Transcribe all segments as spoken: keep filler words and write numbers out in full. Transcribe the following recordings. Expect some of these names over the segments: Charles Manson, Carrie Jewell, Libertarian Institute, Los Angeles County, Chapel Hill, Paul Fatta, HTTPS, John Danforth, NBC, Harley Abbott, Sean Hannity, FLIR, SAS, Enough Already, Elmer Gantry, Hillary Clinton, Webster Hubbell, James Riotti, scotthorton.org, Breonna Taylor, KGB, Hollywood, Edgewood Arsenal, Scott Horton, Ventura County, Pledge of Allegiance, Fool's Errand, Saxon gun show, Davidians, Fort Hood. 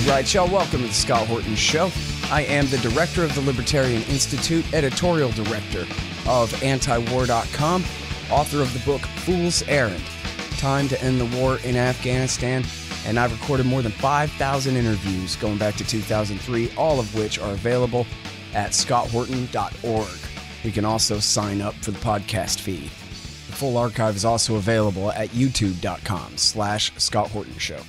All right, y'all, welcome to the Scott Horton Show. I am the director of the Libertarian Institute, editorial director of antiwar dot com, author of the book Fool's Errand, Time to End the War in Afghanistan, and I've recorded more than five thousand interviews going back to two thousand three, all of which are available at scott horton dot org. You can also sign up for the podcast feed. The full archive is also available at youtube dot com slash Scott Horton Show.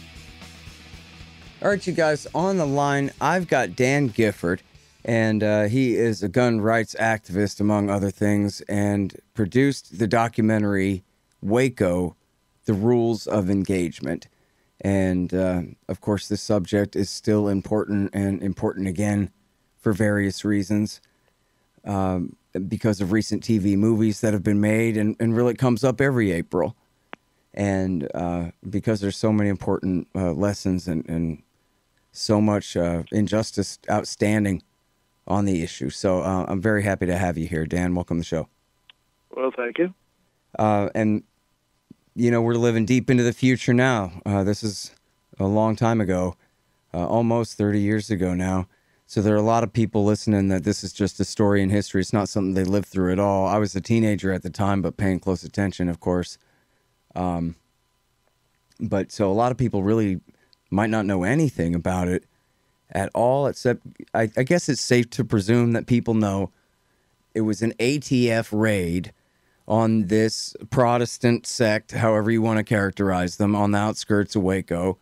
All right, you guys, on the line, I've got Dan Gifford, and uh, he is a gun rights activist, among other things, and produced the documentary Waco, The Rules of Engagement. And, uh, of course, this subject is still important and important again for various reasons um, because of recent T V movies that have been made, and, and really comes up every April. And uh, because there's so many important uh, lessons and, and so much uh, injustice outstanding on the issue. So uh, I'm very happy to have you here, Dan. Welcome to the show. Well, thank you. Uh, and, you know, we're living deep into the future now. Uh, this is a long time ago, uh, almost thirty years ago now. So there are a lot of people listening that this is just a story in history. It's not something they lived through at all. I was a teenager at the time, but paying close attention, of course. Um, but so a lot of people really might not know anything about it at all, except I, I guess it's safe to presume that people know it was an A T F raid on this Protestant sect, however you want to characterize them, on the outskirts of Waco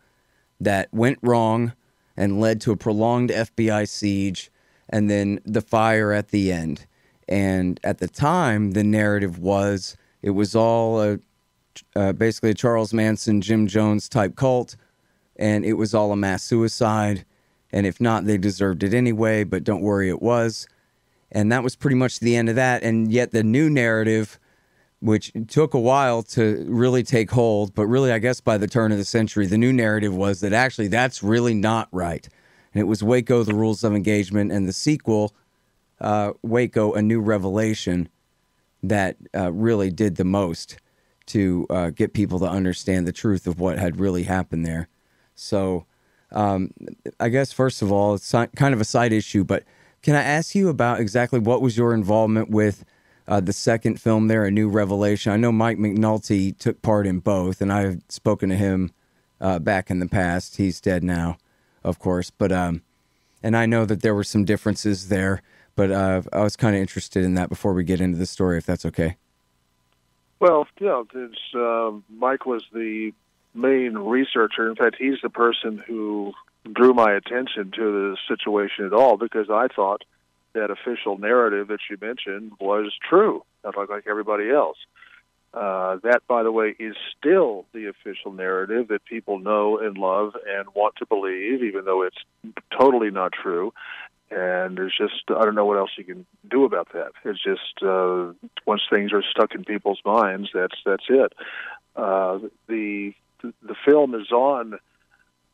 that went wrong and led to a prolonged F B I siege and then the fire at the end. And at the time, the narrative was it was all a Uh, basically a Charles Manson, Jim Jones type cult, and it was all a mass suicide, and if not, they deserved it anyway, but don't worry, it was. And that was pretty much the end of that, and yet the new narrative, which took a while to really take hold, but really, I guess by the turn of the century, the new narrative was that actually that's really not right. And it was Waco, The Rules of Engagement, and the sequel, uh, Waco, A New Revelation, that uh, really did the most to uh, get people to understand the truth of what had really happened there. So um, I guess, first of all, it's kind of a side issue, but can I ask you about exactly what was your involvement with uh, the second film there, A New Revelation? I know Mike McNulty took part in both, and I've spoken to him uh, back in the past. He's dead now, of course. But um, and I know that there were some differences there, but uh, I was kind of interested in that before we get into the story, if that's okay. Well, yeah, it's, uh, Mike was the main researcher. In fact, he's the person who drew my attention to the situation at all, because I thought that official narrative that you mentioned was true, not like, like everybody else. Uh, that, by the way, is still the official narrative that people know and love and want to believe, even though it's totally not true. And there's just, I don't know what else you can do about that. It's just, uh, once things are stuck in people's minds, that's that's it. Uh, the the film is on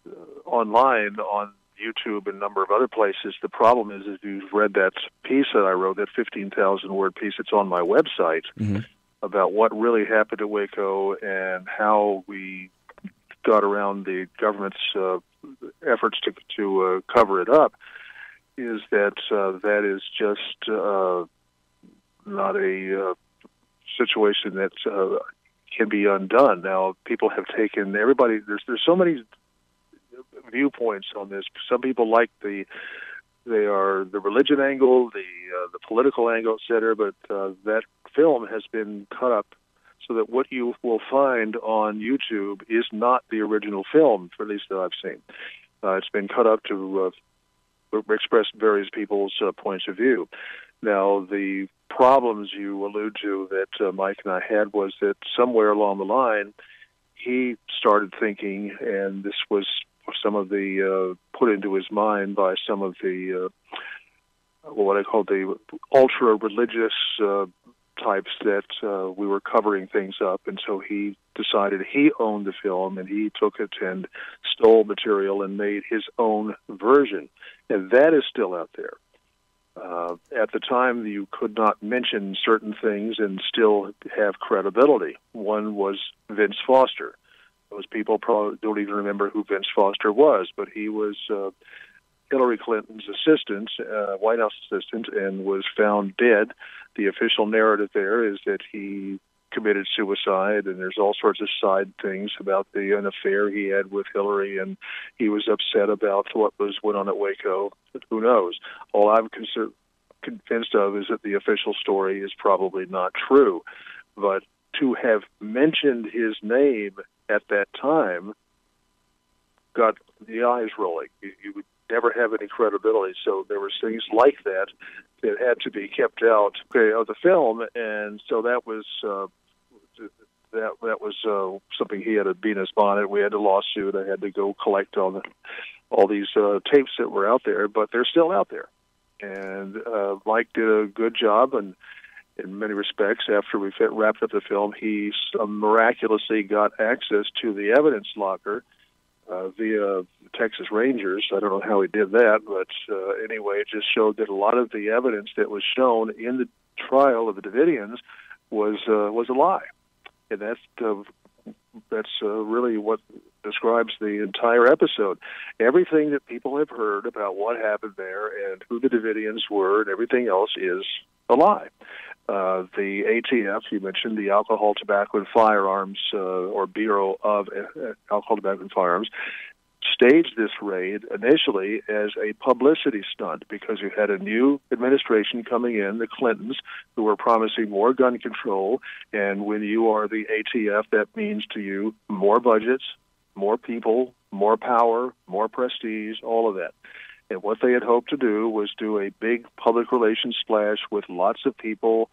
uh, online, on YouTube and a number of other places. The problem is, if you've read that piece that I wrote, that fifteen thousand word piece, it's on my website, mm-hmm. about what really happened at Waco and how we got around the government's uh, efforts to, to uh, cover it up. Is that uh, that is just uh, not a uh, situation that uh, can be undone. Now, people have taken everybody. There's there's so many viewpoints on this. Some people like the they are the religion angle, the uh, the political angle, et cetera. But uh, that film has been cut up so that what you will find on YouTube is not the original film, for at least that I've seen. Uh, it's been cut up to. Uh, expressed various people's uh, points of view. Now, the problems you allude to that uh, Mike and I had was that somewhere along the line, he started thinking, and this was some of the uh, put into his mind by some of the uh, what I call the ultra-religious uh, types that uh, we were covering things up, and so he decided he owned the film, and he took it and stole material and made his own version. And that is still out there. Uh, at the time, you could not mention certain things and still have credibility. One was Vince Foster, Those people probably don't even remember who Vince Foster was, but he was uh, Hillary Clinton's assistant, uh, White House assistant, and was found dead. The official narrative there is that he committed suicide, and there's all sorts of side things about the an affair he had with Hillary, and he was upset about what was went on at Waco. Who knows? All I'm concerned, convinced of is that the official story is probably not true. But to have mentioned his name at that time got the eyes rolling. You, you would never have any credibility. So there were things like that that had to be kept out of the film, and so that was uh, that that was uh, something he had to beat us on it. We had a lawsuit. I had to go collect all the, all these uh, tapes that were out there, but they're still out there. And uh, Mike did a good job, and in many respects, after we wrapped up the film, he miraculously got access to the evidence locker uh, via Texas Rangers. I don't know how he did that, but uh, anyway, it just showed that a lot of the evidence that was shown in the trial of the Davidians was uh, was a lie, and that's uh, that's uh, really what describes the entire episode. Everything that people have heard about what happened there and who the Davidians were and everything else is a lie. Uh, the A T F, you mentioned, the Alcohol, Tobacco, and Firearms, uh, or Bureau of uh, Alcohol, Tobacco, and Firearms, staged this raid initially as a publicity stunt because you had a new administration coming in, the Clintons, who were promising more gun control. And when you are the A T F, that means to you more budgets, more people, more power, more prestige, all of that. And what they had hoped to do was do a big public relations splash with lots of people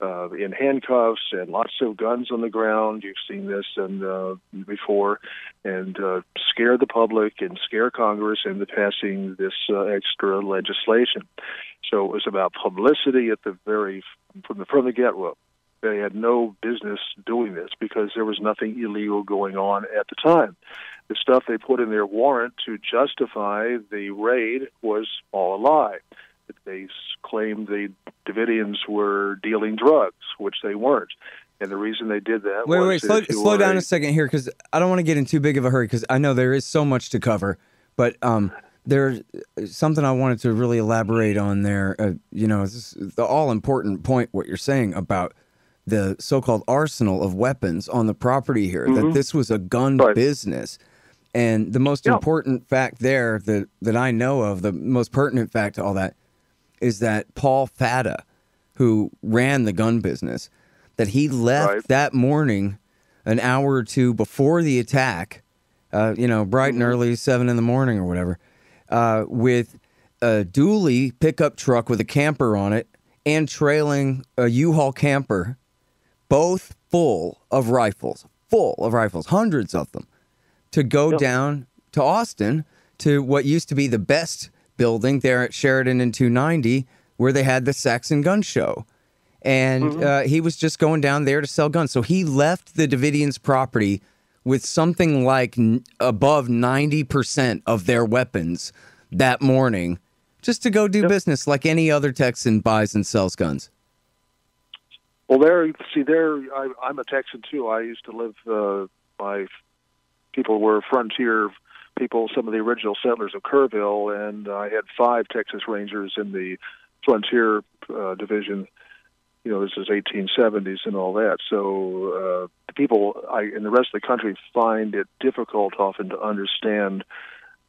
uh, in handcuffs and lots of guns on the ground. You've seen this and uh, before, and uh, scare the public and scare Congress into passing this uh, extra legislation. So it was about publicity at the very from the from the get-go. They had no business doing this because there was nothing illegal going on at the time. The stuff they put in their warrant to justify the raid was all a lie. They claimed the Davidians were dealing drugs, which they weren't. And the reason they did that wait, was... Wait, wait, slow, slow down a second here, because I don't want to get in too big of a hurry, because I know there is so much to cover, but um, there's something I wanted to really elaborate on there. Uh, you know, this is the all-important point, what you're saying about the so-called arsenal of weapons on the property here, mm-hmm. that this was a gun right. business. And the most yeah. important fact there that, that I know of, the most pertinent fact to all that, is that Paul Fatta, who ran the gun business, that he left right. that morning an hour or two before the attack, uh, you know, bright mm-hmm. and early, seven in the morning or whatever, uh, with a dually pickup truck with a camper on it and trailing a U-Haul camper, both full of rifles, full of rifles, hundreds of them, to go yep. down to Austin to what used to be the best building there at Sheridan and two ninety, where they had the Saxon gun show. And mm-hmm. uh, he was just going down there to sell guns. So he left the Davidians' property with something like n above ninety percent of their weapons that morning, just to go do yep. business like any other Texan buys and sells guns. Well, there, see, there, I, I'm a Texan, too. I used to live, uh, my people were frontier people, some of the original settlers of Kerrville, and I had five Texas Rangers in the frontier uh, division. You know, this is eighteen seventies and all that. So uh, the people I, in the rest of the country find it difficult often to understand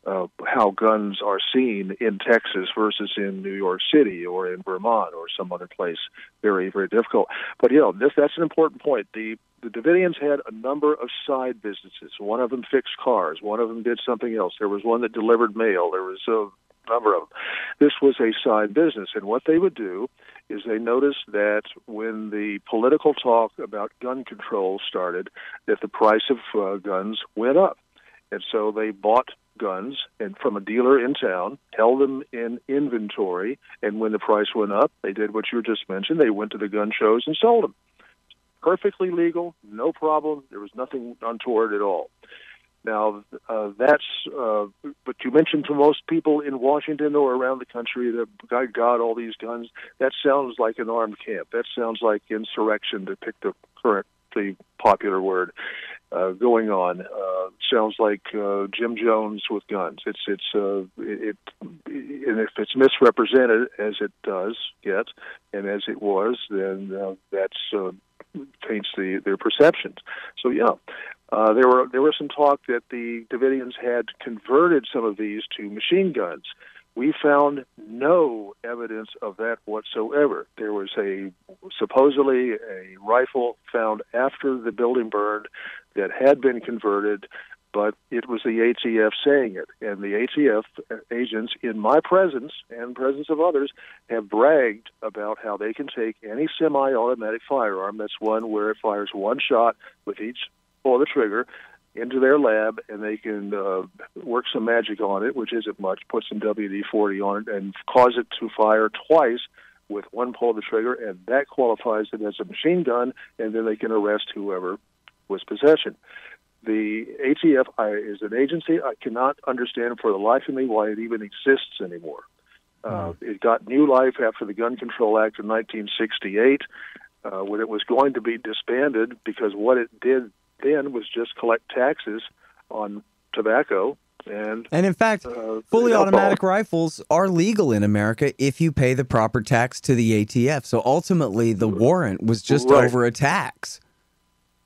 Uh, how guns are seen in Texas versus in New York City or in Vermont or some other place. Very, very difficult. But, you know, this, that's an important point. The, the Davidians had a number of side businesses. One of them fixed cars. One of them did something else. There was one that delivered mail. There was a number of them. This was a side business. And what they would do is they noticed that when the political talk about gun control started, that the price of uh, guns went up. And so they bought guns and from a dealer in town, held them in inventory, and when the price went up, they did what you just mentioned. They went to the gun shows and sold them. Perfectly legal, no problem. There was nothing untoward at all. Now, uh, that's uh, but you mentioned to most people in Washington or around the country that God, God, all these guns. That sounds like an armed camp. That sounds like insurrection, to pick the current, the popular word. uh, going on. Uh, sounds like uh, Jim Jones with guns. It's it's uh, it, it and if it's misrepresented as it does get, and as it was, then uh, that's uh, taints the their perceptions. So yeah. Uh, there were there was some talk that the Davidians had converted some of these to machine guns. We found no evidence of that whatsoever. There was a supposedly a rifle found after the building burned that had been converted, but it was the A T F saying it. And the A T F agents, in my presence and presence of others, have bragged about how they can take any semi-automatic firearm, that's one where it fires one shot with each pull of the trigger, into their lab, and they can uh, work some magic on it, which isn't much, put some W D forty on it, and cause it to fire twice with one pull of the trigger, and that qualifies it as a machine gun, and then they can arrest whoever was possession. The A T F is an agency I cannot understand for the life of me why it even exists anymore. Uh, it got new life after the Gun Control Act of nineteen sixty-eight, uh, when it was going to be disbanded, because what it did then was just collect taxes on tobacco. And and in fact, uh, fully automatic rifles are legal in America if you pay the proper tax to the A T F. So ultimately, the warrant was just right. over a tax.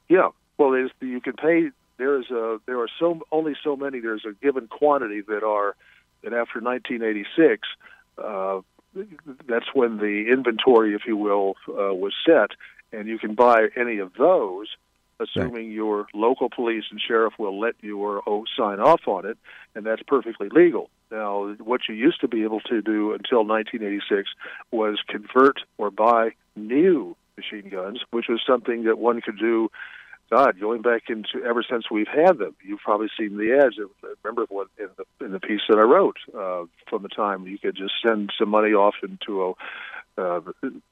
Yeah. Well, there's, you can pay. There is a there are so only so many. There's a given quantity that are that after nineteen eighty-six. Uh, that's when the inventory, if you will, uh, was set, and you can buy any of those, assuming your local police and sheriff will let you or oh, sign off on it, and that's perfectly legal. Now, what you used to be able to do until nineteen eighty-six was convert or buy new machine guns, which was something that one could do, God, going back into ever since we've had them. You've probably seen the ads. Remember what in the, in the piece that I wrote uh, from the time you could just send some money off into a... Uh,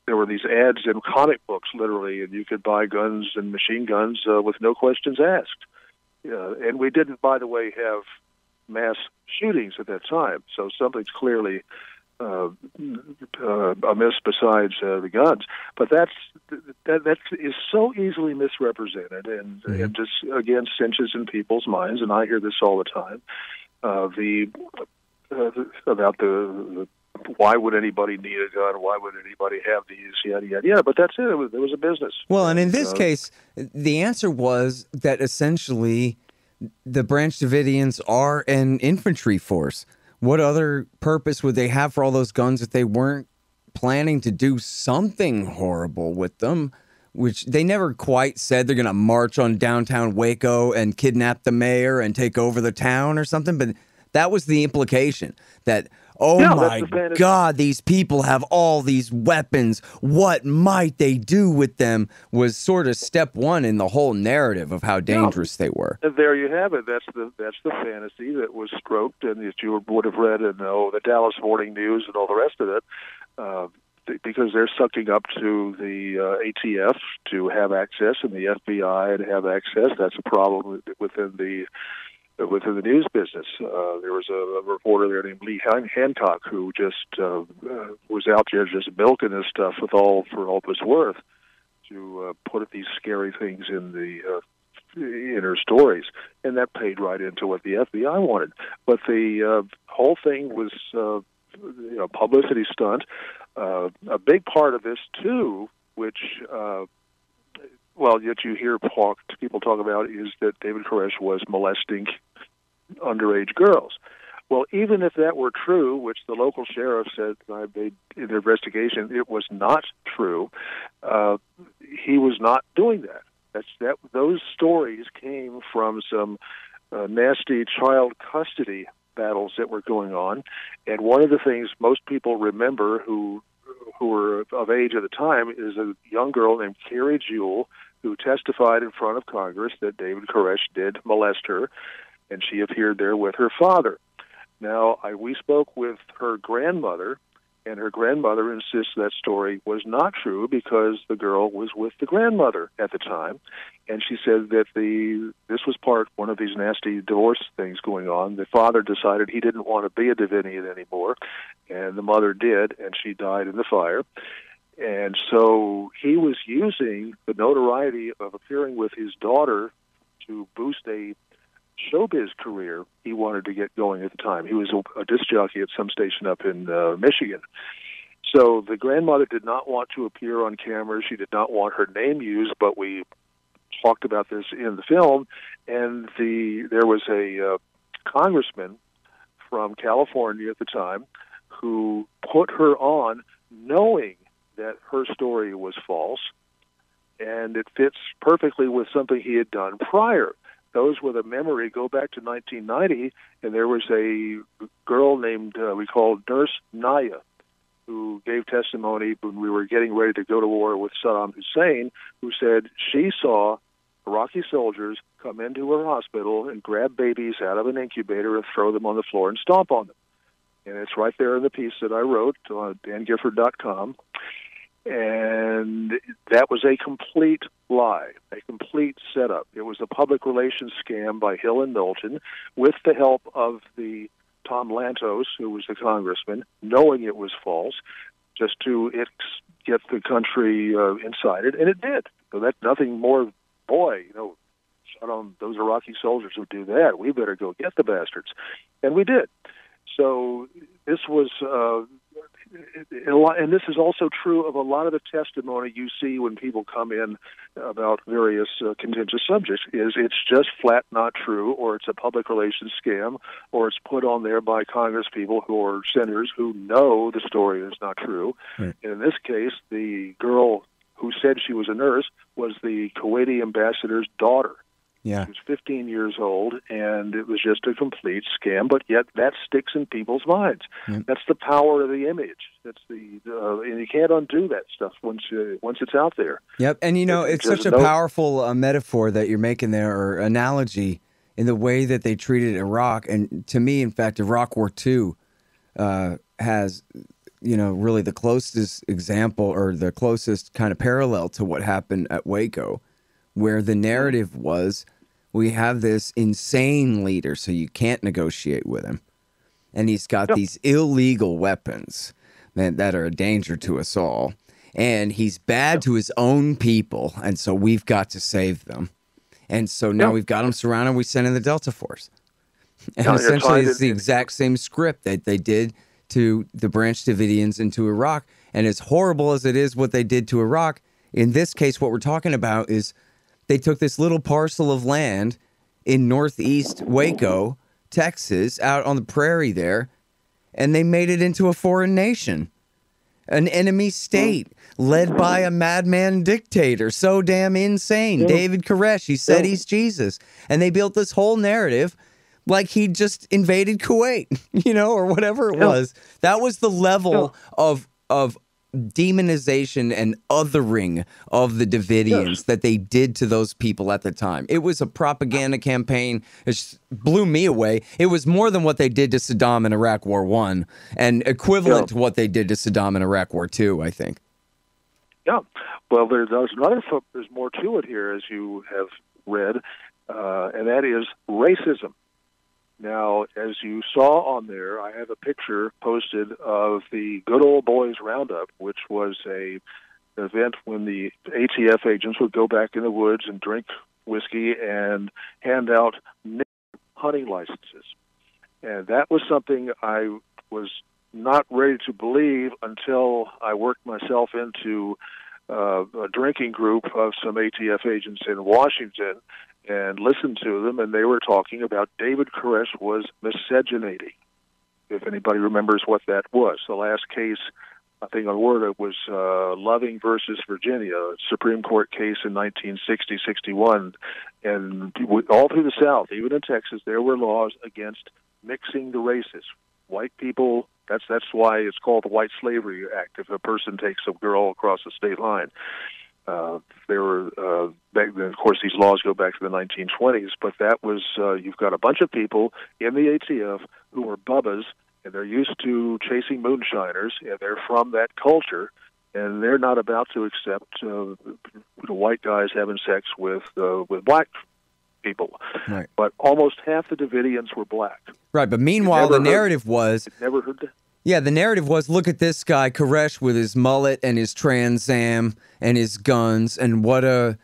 there were these ads in comic books, literally, and you could buy guns and machine guns uh, with no questions asked. Uh, and we didn't, by the way, have mass shootings at that time, so something's clearly uh, uh, amiss besides uh, the guns. But that's that, that is so easily misrepresented, and, mm-hmm. and just, again, cinches in people's minds, and I hear this all the time, uh, the uh, about the... the why would anybody need a gun? Why would anybody have these? Yada, yada, yada. But that's it. It was, it was a business. Well, and in this uh, case, the answer was that essentially the Branch Davidians are an infantry force. What other purpose would they have for all those guns if they weren't planning to do something horrible with them? Which they never quite said they're going to march on downtown Waco and kidnap the mayor and take over the town or something. But that was the implication that... Oh, no, my God, these people have all these weapons. What might they do with them was sort of step one in the whole narrative of how dangerous no. they were. And there you have it. That's the that's the fantasy that was stroked and that you would have read in oh, the Dallas Morning News and all the rest of it, uh, th- because they're sucking up to the uh, A T F to have access and the F B I to have access. That's a problem within the... within the news business. Uh, there was a, a reporter there named Lee Hancock who just uh, uh, was out there just milking this stuff with all for all it's worth to uh, put these scary things in the uh, in her stories, and that paid right into what the F B I wanted. But the uh, whole thing was uh, you know, publicity stunt. Uh, a big part of this too, which. Uh, Well, yet you hear talk, people talk about is that David Koresh was molesting underage girls. Well, even if that were true, which the local sheriff said in their investigation, it was not true. Uh, he was not doing that. That's that. Those stories came from some uh, nasty child custody battles that were going on, and one of the things most people remember who who were of age at the time is a young girl named Carrie Jewell, who testified in front of Congress that David Koresh did molest her, and she appeared there with her father. Now, I, we spoke with her grandmother, and her grandmother insists that story was not true because the girl was with the grandmother at the time, and she said that the this was part one of these nasty divorce things going on. The father decided he didn't want to be a Davidian anymore, and the mother did, and she died in the fire. And so he was using the notoriety of appearing with his daughter to to get going at the time. He was a, a disc jockey at some station up in uh, Michigan. So the grandmother did not want to appear on camera. She did not want her name used, but we talked about this in the film. And the there was a uh, congressman from California at the time who put her on knowing that her story was false, and it fits perfectly with something he had done prior. Those with a memory go back to nineteen ninety, and there was a girl named, uh, we called Nurse Naya, who gave testimony when we were getting ready to go to war with Saddam Hussein, who said she saw Iraqi soldiers come into her hospital and grab babies out of an incubator and throw them on the floor and stomp on them. And it's right there in the piece that I wrote on dan gifford dot com. And that was a complete lie, a complete setup. It was a public relations scam by Hill and Knowlton with the help of the Tom Lantos, who was the congressman, knowing it was false, just to ex- get the country uh, incited, and it did. So that's nothing more, boy, you know, shut on those Iraqi soldiers who do that. We better go get the bastards. And we did. So this was... Uh, And this is also true of a lot of the testimony you see when people come in about various uh, contentious subjects, is it's just flat not true, or it's a public relations scam, or it's put on there by Congress people who are senators who know the story is not true. Right. And in this case, the girl who said she was a nurse was the Kuwaiti ambassador's daughter. Yeah. She was fifteen years old, and it was just a complete scam, but yet that sticks in people's minds. Yep. That's the power of the image. That's the uh, and you can't undo that stuff once you, once it's out there. Yep, and you know, it, it's such a no... powerful uh, metaphor that you're making there, or analogy, in the way that they treated Iraq. And to me, in fact, Iraq War Two uh, has, you know, really the closest example, or the closest kind of parallel to what happened at Waco, where the narrative was, we have this insane leader, so you can't negotiate with him. And he's got yep. these illegal weapons that, that are a danger to us all. And he's bad yep. to his own people, and so we've got to save them. And so now yep. we've got them surrounded, we send in the Delta Force. And no, essentially it's the exact same script that they did to the Branch Davidians and to Iraq. And as horrible as it is what they did to Iraq, in this case what we're talking about is... they took this little parcel of land in northeast Waco, Texas, out on the prairie there, and they made it into a foreign nation, an enemy state led by a madman dictator. So damn insane. Yeah. David Koresh, he said yeah. he's Jesus. And they built this whole narrative like he just invaded Kuwait, you know, or whatever it yeah. was. That was the level yeah. of of. demonization and othering of the Davidians yes. that they did to those people at the time. It was a propaganda campaign. It blew me away. It was more than what they did to Saddam in Iraq War One, and equivalent yeah. to what they did to Saddam in Iraq War Two, I think. Yeah. Well, there's another. There's more to it here, as you have read, uh, and that is racism. Now, as you saw on there, I have a picture posted of the Good Old Boys Roundup, which was a an event when the A T F agents would go back in the woods and drink whiskey and hand out hunting licenses. And that was something I was not ready to believe until I worked myself into uh, a drinking group of some A T F agents in Washington, and listened to them, and they were talking about David Koresh was miscegenating, if anybody remembers what that was. The last case, I think on Word, it was uh, Loving versus Virginia, a Supreme Court case in nineteen sixty, sixty-one. And all through the South, even in Texas, there were laws against mixing the races. White people, that's, that's why it's called the White Slavery Act, if a person takes a girl across the state line. Uh, there were, uh, back then, of course, these laws go back to the nineteen twenties, but that was, uh, you've got a bunch of people in the A T F who are bubbas, and they're used to chasing moonshiners, and they're from that culture, and they're not about to accept uh, the white guys having sex with uh, with black people. Right. But almost half the Davidians were black. Right, but meanwhile, the narrative heard, was... never heard that. Yeah, the narrative was, look at this guy, Koresh, with his mullet and his Trans Am and his guns, and what a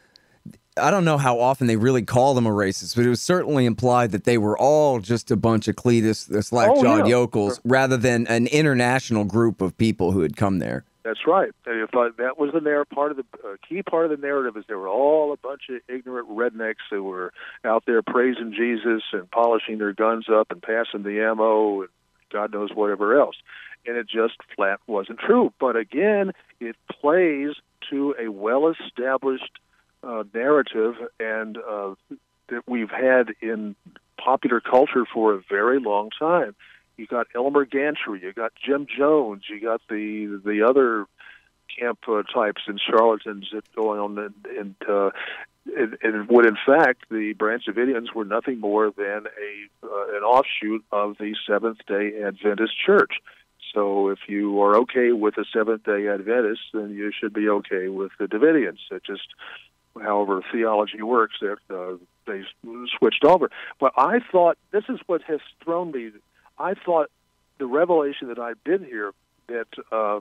I don't know how often they really call them a racist, but it was certainly implied that they were all just a bunch of Cletus, the slack-jawed oh, yeah. yokels, rather than an international group of people who had come there. That's right. And if I, that was the narrative, part of the uh, key part of the narrative is they were all a bunch of ignorant rednecks who were out there praising Jesus and polishing their guns up and passing the ammo and God knows whatever else. And it just flat wasn't true. But again, it plays to a well-established uh, narrative and uh, that we've had in popular culture for a very long time. You got Elmer Gantry, you got Jim Jones, you got the the other camp uh, types and charlatans that go on, and and, uh, and and what in fact the Branch Davidians were nothing more than a uh, an offshoot of the Seventh Day Adventist Church. So if you are okay with the Seventh Day Adventists, then you should be okay with the Davidians. It just, however theology works, that uh, they switched over. But I thought this is what has thrown me. I thought the revelation that I've been here that uh,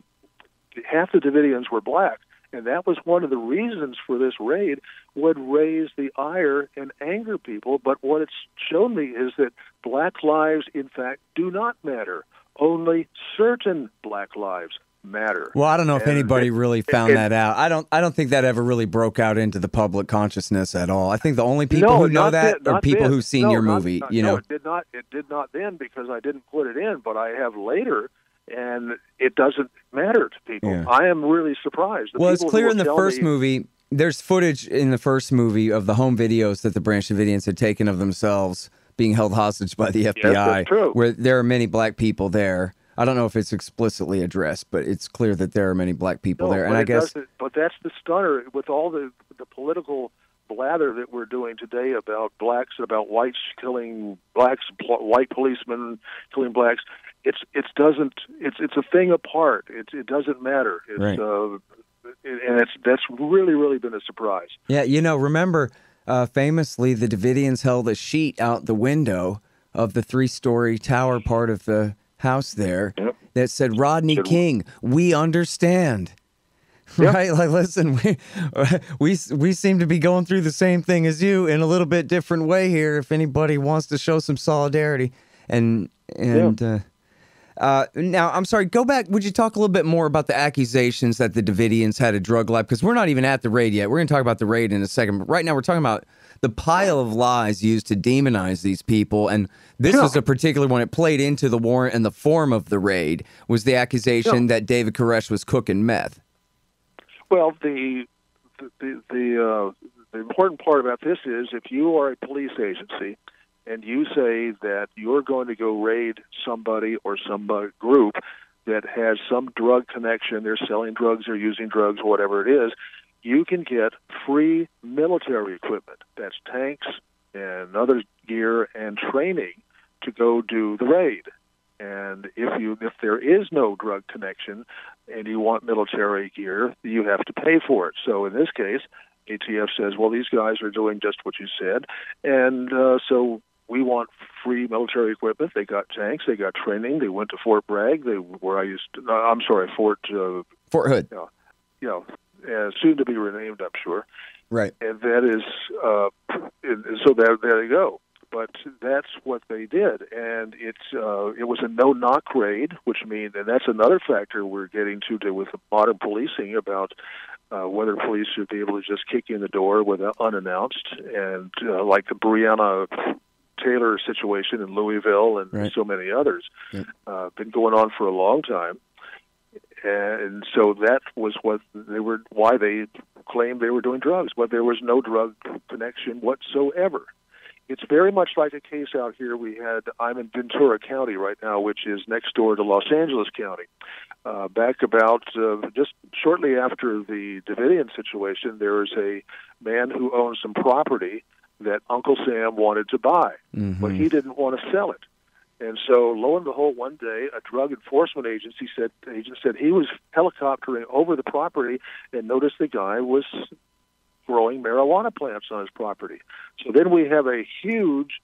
half the Davidians were black, and that was one of the reasons for this raid, would raise the ire and anger people. But what it's shown me is that black lives, in fact, do not matter. Only certain black lives matter. Well, I don't know if and anybody it, really found it, that out. I don't. I don't think that ever really broke out into the public consciousness at all. I think the only people no, who know that, that are people then. who've seen no, your not, movie. Not, you know, no, it did not. It did not then because I didn't put it in, but I have later, and it doesn't matter to people. Yeah. I am really surprised. The well, it's clear in the first me, movie. There's footage in the first movie of the home videos that the Branch Davidians had taken of themselves being held hostage by the F B I, yes, that's true. Where there are many black people there. I don't know if it's explicitly addressed, but it's clear that there are many black people no, there. And I guess, but that's the stunner with all the the political blather that we're doing today about blacks, about whites killing blacks, white policemen killing blacks. It's it doesn't it's it's a thing apart. It it doesn't matter. It's, right. uh, and it's that's really really been a surprise. Yeah, you know, remember uh, famously the Davidians held a sheet out the window of the three-story tower part of the house there yep. that said Rodney Should King we, we understand yep. right like listen we we we seem to be going through the same thing as you in a little bit different way here if anybody wants to show some solidarity and and yep. uh, uh now I'm sorry, go back, would you talk a little bit more about the accusations that the Davidians had a drug lab, because we're not even at the raid yet. We're going to talk about the raid in a second, but right now we're talking about the pile of lies used to demonize these people, and this yeah. is a particular one. It played into the warrant and the form of the raid, was the accusation yeah. that David Koresh was cooking meth. Well, the the the, uh, the important part about this is if you are a police agency and you say that you're going to go raid somebody or some group that has some drug connection, they're selling drugs or using drugs, whatever it is, you can get free military equipment, that's tanks and other gear and training, to go do the raid. And if you if there is no drug connection and you want military gear, you have to pay for it. So in this case, A T F says, well, these guys are doing just what you said, and uh, so we want free military equipment. They got tanks, they got training, they went to Fort Bragg, they where I used to, I'm sorry, Fort... Uh, Fort Hood. You know, you know, Uh, soon to be renamed, I'm sure. Right, and that is uh, and so. There, there they go. But that's what they did, and it's uh, it was a no-knock raid, which means, and that's another factor we're getting to do with modern policing about uh, whether police should be able to just kick in the door without unannounced, and uh, like the Breonna Taylor situation in Louisville, and right. so many others, yeah. uh, been going on for a long time. And so that was what they were, why they claimed they were doing drugs, but there was no drug connection whatsoever. It's very much like a case out here we had. I'm in Ventura County right now, which is next door to Los Angeles County. Uh, back about uh, just shortly after the Davidian situation, there was a man who owned some property that Uncle Sam wanted to buy, mm-hmm. but he didn't want to sell it. And so, lo and behold, one day, a drug enforcement agency said, agent said he was helicoptering over the property and noticed the guy was growing marijuana plants on his property. So then we have a huge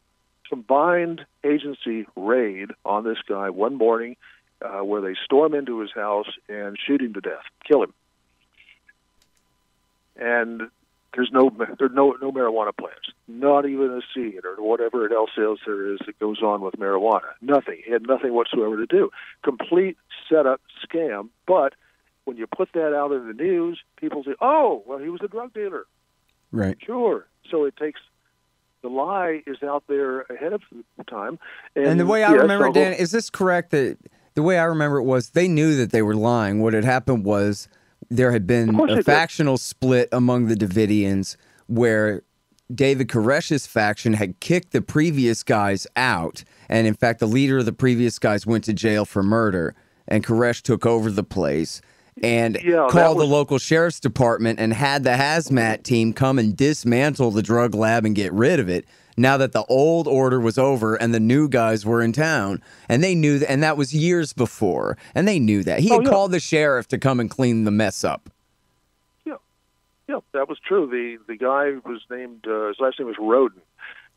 combined agency raid on this guy one morning uh, where they storm into his house and shoot him to death, kill him. And There's no there no no marijuana plants, not even a seed or whatever else there is that goes on with marijuana. Nothing. It had nothing whatsoever to do. Complete setup scam. But when you put that out in the news, people say, "Oh, well, he was a drug dealer." Right. Sure. So it takes. The lie is out there ahead of the time. And, and the way I yeah, remember, so, Dan, is this correct? That the way I remember it was they knew that they were lying. What had happened was there had been a factional did. split among the Davidians where David Koresh's faction had kicked the previous guys out. And, in fact, the leader of the previous guys went to jail for murder. And Koresh took over the place and yeah, called was... the local sheriff's department and had the hazmat team come and dismantle the drug lab and get rid of it now that the old order was over and the new guys were in town. And they knew that, and that was years before, and they knew that. He oh, had yeah. called the sheriff to come and clean the mess up. Yeah, yeah, that was true. The the guy was named, uh, his last name was Roden,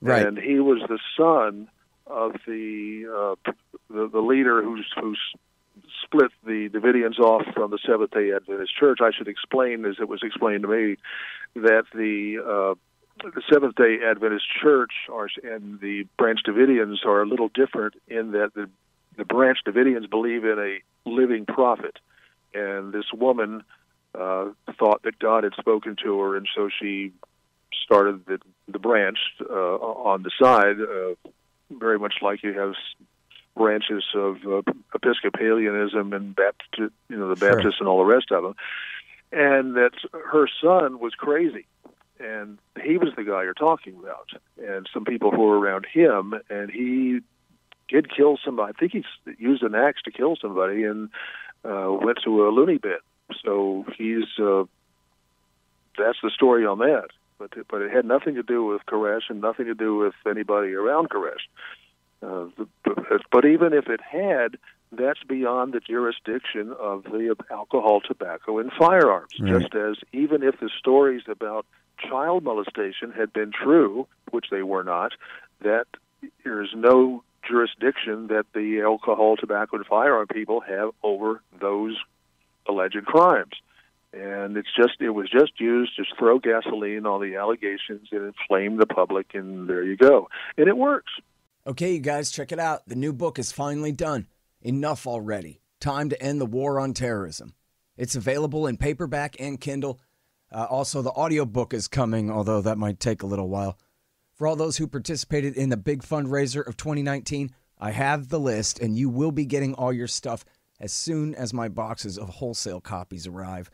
right. And he was the son of the uh, the, the leader who's who's... split the Davidians off from the Seventh-day Adventist Church. I should explain, as it was explained to me, that the, uh, the Seventh-day Adventist Church are, and the Branch Davidians are a little different in that the, the Branch Davidians believe in a living prophet. And this woman uh, thought that God had spoken to her, and so she started the, the branch uh, on the side, uh, very much like you have... branches of uh, Episcopalianism and Baptist, you know, the Baptists sure. and all the rest of them, and that her son was crazy, and he was the guy you're talking about, and some people who were around him, and he did kill somebody. I think he used an axe to kill somebody and uh, went to a loony bin. So he's uh, that's the story on that, but but it had nothing to do with Koresh and nothing to do with anybody around Koresh. Uh, but even if it had, that's beyond the jurisdiction of the alcohol, tobacco, and firearms. Right. Just as even if the stories about child molestation had been true, which they were not, that there is no jurisdiction that the alcohol, tobacco, and firearm people have over those alleged crimes. And it's just it was just used to throw gasoline on the allegations and inflame the public, and there you go. And it works. Okay, you guys, check it out. The new book is finally done. Enough already. Time to end the war on terrorism. It's available in paperback and Kindle. Uh, also, the audiobook is coming, although that might take a little while. For all those who participated in the big fundraiser of twenty nineteen, I have the list, and you will be getting all your stuff as soon as my boxes of wholesale copies arrive.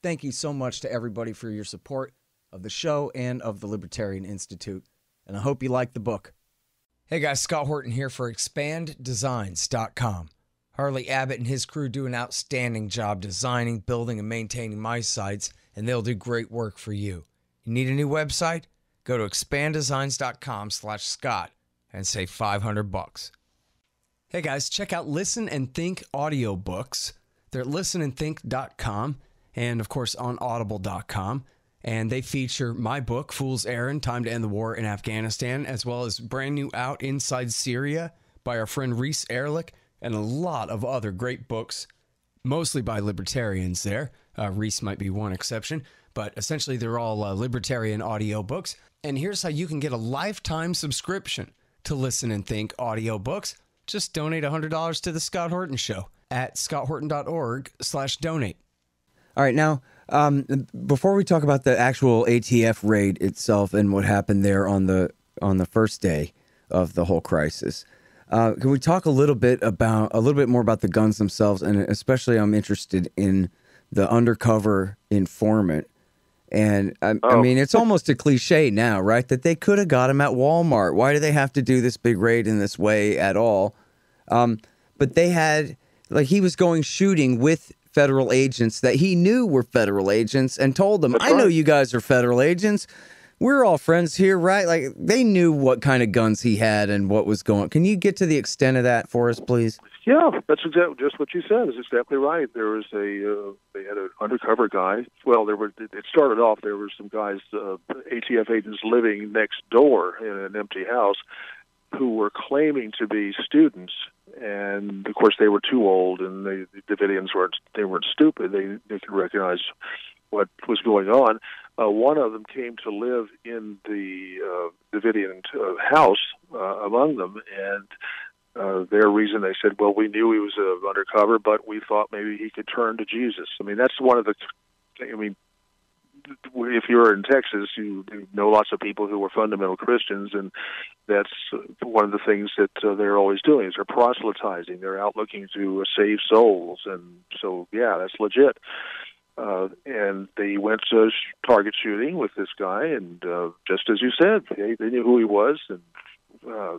Thank you so much to everybody for your support of the show and of the Libertarian Institute, and I hope you like the book. Hey guys, Scott Horton here for expand designs dot com. Harley Abbott and his crew do an outstanding job designing, building, and maintaining my sites, and they'll do great work for you. You need a new website? Go to expand designs dot com slash Scott and save five hundred bucks. Hey guys, check out Listen and Think audiobooks. They're at listen and think dot com and, of course, on audible dot com. And they feature my book, Fool's Errand, Time to End the War in Afghanistan, as well as brand new Out Inside Syria by our friend Reese Erlich, and a lot of other great books, mostly by libertarians there. Uh, Reese might be one exception, but essentially they're all uh, libertarian audiobooks. And here's how you can get a lifetime subscription to Listen and Think audiobooks. Just donate one hundred dollars to The Scott Horton Show at scott horton dot org slash donate. All right, now... Um, before we talk about the actual A T F raid itself and what happened there on the on the first day of the whole crisis, uh, can we talk a little bit about a little bit more about the guns themselves? And especially, I'm interested in the undercover informant. And I, oh. I mean, it's almost a cliche now, right? That they could have got him at Walmart. Why do they have to do this big raid in this way at all? Um, but they had, like, he was going shooting with federal agents that he knew were federal agents and told them, I know you guys are federal agents. We're all friends here, right? Like, they knew what kind of guns he had and what was going on. Can you get to the extent of that for us, please? Yeah, that's exactly just what you said. Is exactly right. There was a, uh, they had an undercover guy. Well, there were, it started off, there were some guys, uh, A T F agents living next door in an empty house who were claiming to be students. And of course, they were too old, and they, the Davidians weren't—they weren't stupid. They, they could recognize what was going on. Uh, one of them came to live in the uh, Davidian uh, house uh, among them, and uh, their reason, they said, well, we knew he was uh, undercover, but we thought maybe he could turn to Jesus. I mean, that's one of the, I mean, if you're in Texas, you know lots of people who are fundamental Christians, and that's one of the things that uh, they're always doing is they're proselytizing. They're out looking to uh, save souls, and so, yeah, that's legit. Uh, and they went to target shooting with this guy, and uh, just as you said, they, they knew who he was, and uh,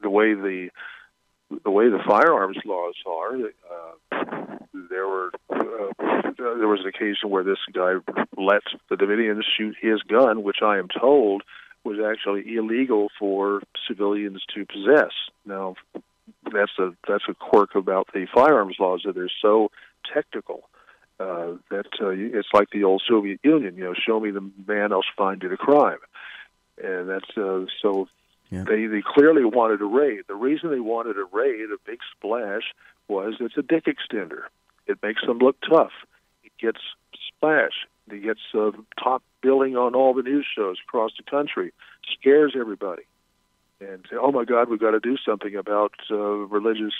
the way the the way the firearms laws are, uh, there were uh, there was an occasion where this guy let the Davidians shoot his gun, which I am told was actually illegal for civilians to possess. Now, that's a that's a quirk about the firearms laws, that they're so technical. Uh, that uh, it's like the old Soviet Union, you know, show me the man, I'll find you the crime. And that's uh, so yeah. they, they clearly wanted a raid. The reason they wanted a raid, a big splash, was it's a dick extender. It makes them look tough. It gets splash. It gets uh, top billing on all the news shows across the country. Scares everybody. And say, oh, my God, we've got to do something about uh, religious...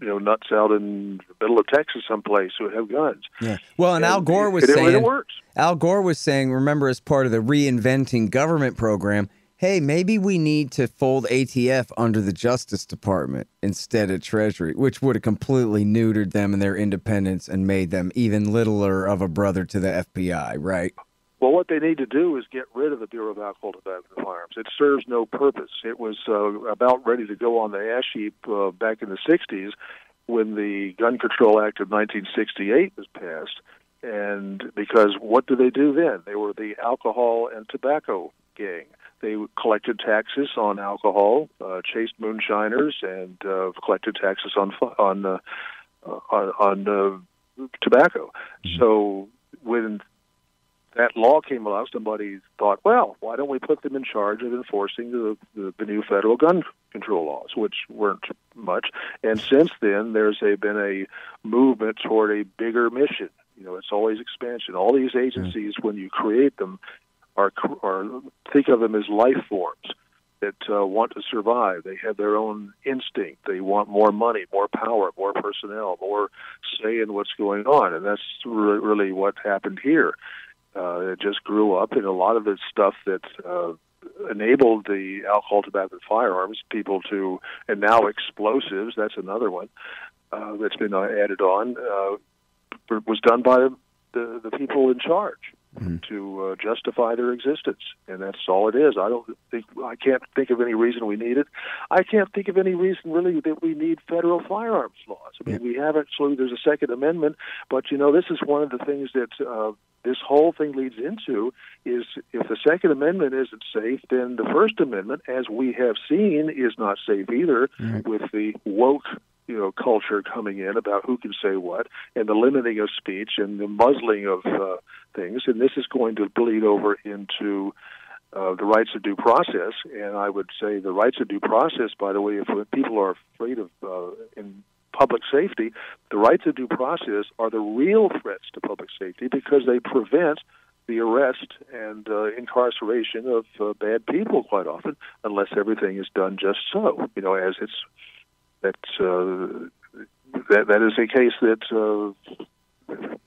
you know, nuts out in the middle of Texas someplace who have guns. Yeah. Well, and, and Al Gore was it, saying... It, it works. Al Gore was saying, remember, as part of the Reinventing Government program, hey, maybe we need to fold A T F under the Justice Department instead of Treasury, which would have completely neutered them and their independence and made them even littler of a brother to the F B I, right? Well, what they need to do is get rid of the Bureau of Alcohol, Tobacco, and Firearms. It serves no purpose. It was uh, about ready to go on the ash heap uh, back in the sixties when the Gun Control Act of nineteen sixty-eight was passed. And because what did they do then? They were the alcohol and tobacco gang. They collected taxes on alcohol, uh, chased moonshiners, and uh, collected taxes on on uh, on, on uh, tobacco. So when that law came along, somebody thought, well, why don't we put them in charge of enforcing the, the, the new federal gun control laws, which weren't much. And since then, there's a, been a movement toward a bigger mission. You know, it's always expansion. All these agencies, when you create them, are, are think of them as life forms that uh, want to survive. They have their own instinct. They want more money, more power, more personnel, more say in what's going on. And that's re- really what happened here. Uh, it just grew up, and a lot of the stuff that uh, enabled the alcohol, tobacco, and firearms people to, and now explosives, that's another one uh, that's been added on, uh, was done by the, the, the people in charge mm-hmm. to uh, justify their existence, and that's all it is. I don't think I can't think of any reason we need it. I can't think of any reason really that we need federal firearms laws. I mean, yeah. we have actually there's a Second Amendment, but you know this is one of the things that. Uh, This whole thing leads into is if the Second Amendment isn't safe, then the First Amendment, as we have seen, is not safe either mm-hmm. with the woke you know, culture coming in about who can say what and the limiting of speech and the muzzling of uh, things. And this is going to bleed over into uh, the rights of due process. And I would say the rights of due process, by the way, if people are afraid of uh, in public safety, the rights of due process are the real threats to public safety because they prevent the arrest and uh, incarceration of uh, bad people quite often, unless everything is done just so. You know, as it's that uh, that that is a case that uh,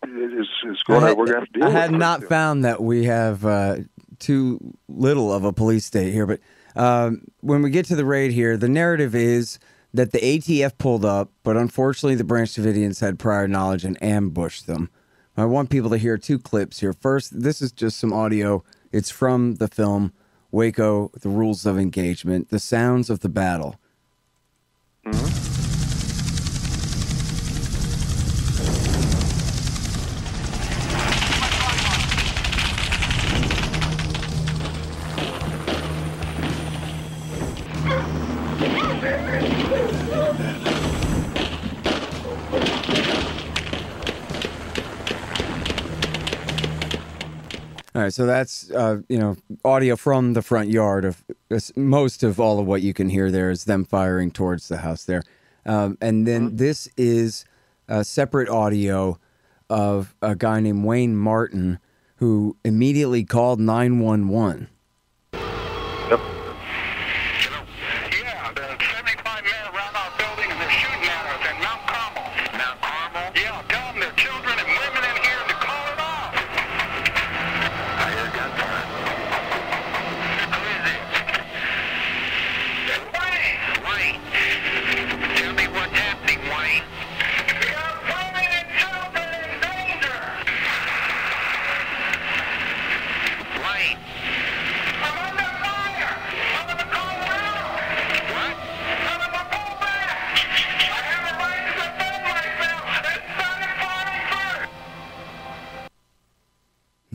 is is going on. We're going to have to deal. I had with not it. found that we have uh, too little of a police state here, but um, when we get to the raid here, the narrative is that the A T F pulled up, but unfortunately the Branch Davidians had prior knowledge and ambushed them. I want people to hear two clips here. First, this is just some audio. It's from the film Waco, The Rules of Engagement, The Sounds of the Battle. Mm-hmm. All right, so that's, uh, you know, audio from the front yard of most of all of what you can hear there is them firing towards the house there. Um, and then mm-hmm. this is a separate audio of a guy named Wayne Martin, who immediately called nine one one. Yep. Yeah, the seventy-five men around our building, and they're shooting at us in Mount Carmel. Mount Carmel? Yeah, tell them there are children and women in here to call it off. I hear gunfire. Who is it? Wayne. Wayne. Tell me what's happening, Wayne.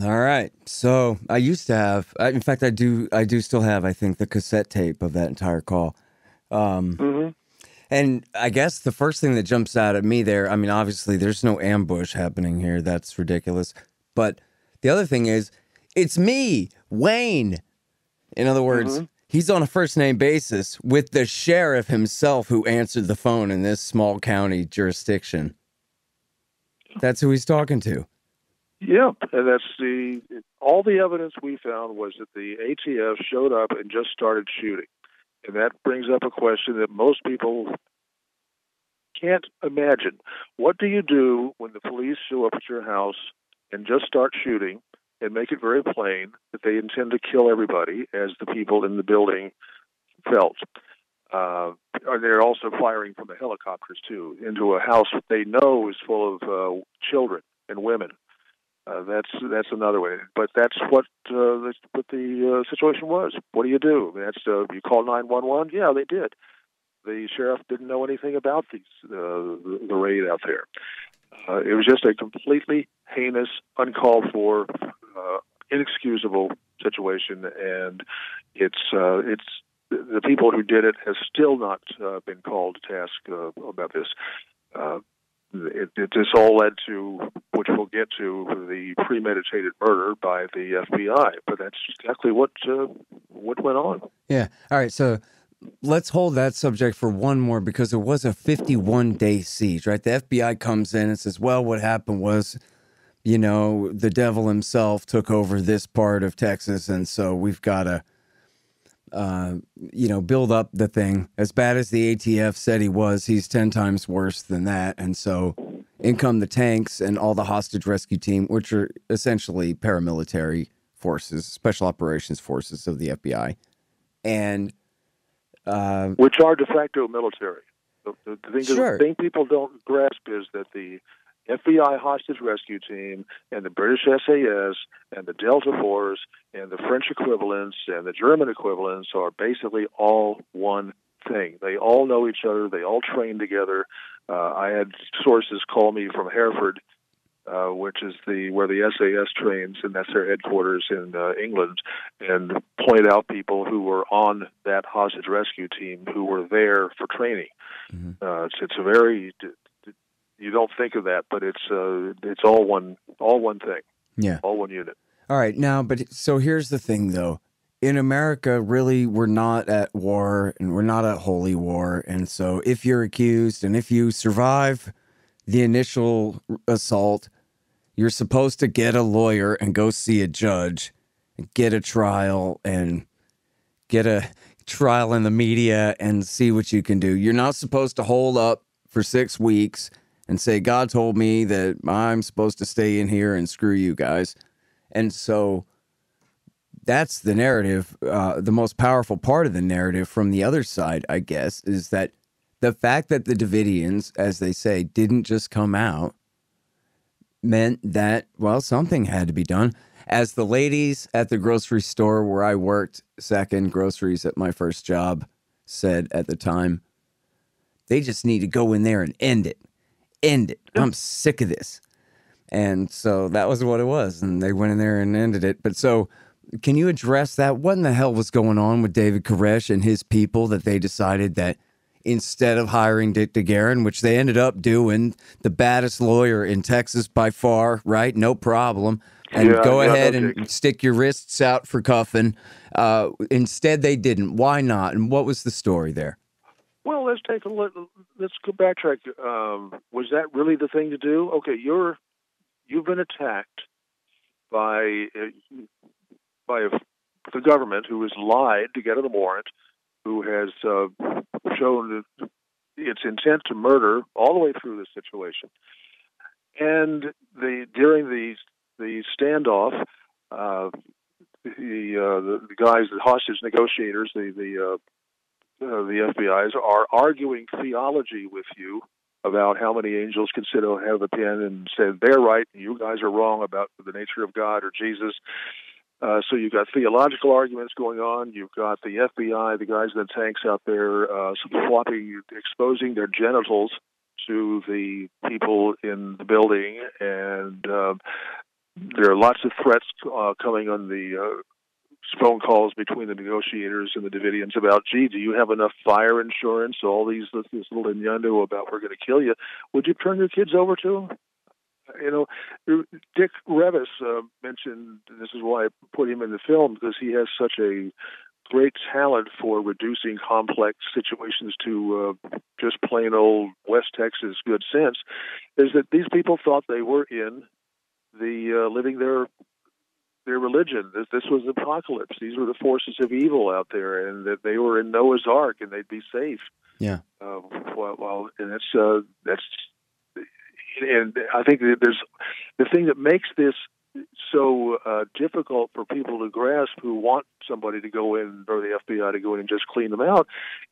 All right. So I used to have, in fact, I do, I do still have, I think, the cassette tape of that entire call. Um, mm-hmm. And I guess the first thing that jumps out at me there, I mean, obviously there's no ambush happening here. That's ridiculous. But the other thing is, it's me, Wayne. In other words, mm-hmm. he's on a first name basis with the sheriff himself who answered the phone in this small county jurisdiction. That's who he's talking to. Yep, and that's the all the evidence we found was that the A T F showed up and just started shooting. And that brings up a question that most people can't imagine. What do you do when the police show up at your house and just start shooting and make it very plain that they intend to kill everybody, as the people in the building felt? Uh, they're also firing from the helicopters, too, into a house they know is full of uh, children and women. Uh, that's that's another way, but that's what uh, that's what the uh, situation was. What do you do? That's uh, you call nine one one. Yeah, they did. The sheriff didn't know anything about these uh, the, the raid out there. Uh, it was just a completely heinous, uncalled for, uh, inexcusable situation, and it's uh, it's the people who did it has still not uh, been called to task uh, about this. Uh, It, it, this all led to, which we'll get to, the premeditated murder by the F B I. But that's exactly what uh, what went on. Yeah. All right. So let's hold that subject for one more, because it was a fifty-one day siege, right? The F B I comes in and says, well, what happened was, you know, the devil himself took over this part of Texas. And so we've got to, uh, you know, build up the thing. As bad as the A T F said he was, he's ten times worse than that. And so in come the tanks and all the hostage rescue team, which are essentially paramilitary forces, special operations forces of the F B I. And, uh, which are de facto military. The, the, thing, sure. the thing people don't grasp is that the F B I hostage rescue team and the British S A S and the Delta Force and the French equivalents and the German equivalents are basically all one thing. They all know each other. They all train together. Uh, I had sources call me from Hereford, uh, which is the where the S A S trains, and that's their headquarters in uh, England, and point out people who were on that hostage rescue team who were there for training. Mm-hmm. uh, it's, it's a very... You don't think of that, but it's uh, it's all one all one thing. Yeah, all one unit. All right, now, but so here's the thing, though. In America, really, we're not at war, and we're not at holy war. And so, if you're accused, and if you survive the initial assault, you're supposed to get a lawyer and go see a judge, and get a trial, and get a trial in the media, and see what you can do. You're not supposed to hold up for six weeks. And say, God told me that I'm supposed to stay in here and screw you guys. And so that's the narrative. Uh, the most powerful part of the narrative from the other side, I guess, is that the fact that the Davidians, as they say, didn't just come out meant that, well, something had to be done. As the ladies at the grocery store where I worked, second groceries at my first job, said at the time, they just need to go in there and end it. End it. I'm sick of this. And so that was what it was. And they went in there and ended it. But so can you address that? What in the hell was going on with David Koresh and his people that they decided that instead of hiring Dick DeGuerin, which they ended up doing, the baddest lawyer in Texas by far, right? No problem. And yeah, go ahead and Dick. Stick your wrists out for cuffing. Uh, instead, they didn't. Why not? And what was the story there? Well, let's take a look. Let's go backtrack. Um, was that really the thing to do? Okay, you're you've been attacked by by a, the government who has lied to get a warrant, who has uh, shown its intent to murder all the way through this situation. And the during the the standoff, uh, the, uh, the the guys, the hostage negotiators, the the uh, Uh, the F B Is are arguing theology with you about how many angels can sit on the head of a pin and say they're right and you guys are wrong about the nature of God or Jesus. Uh, so you've got theological arguments going on. You've got the F B I, the guys in the tanks out there, uh, swapping, exposing their genitals to the people in the building, and uh, there are lots of threats uh, coming on the. Uh, phone calls between the negotiators and the Davidians about, gee, do you have enough fire insurance? All these this little innuendo about we're going to kill you. Would you turn your kids over to them? You know, Dick Reavis uh, mentioned, and this is why I put him in the film, because he has such a great talent for reducing complex situations to uh, just plain old West Texas good sense, is that these people thought they were in the uh, living their Their religion. This, this was the apocalypse. These were the forces of evil out there, and that they were in Noah's Ark, and they'd be safe. Yeah. Uh, well, well, and it's uh, that's, and I think that there's the thing that makes this so uh, difficult for people to grasp who want somebody to go in, or the F B I to go in and just clean them out,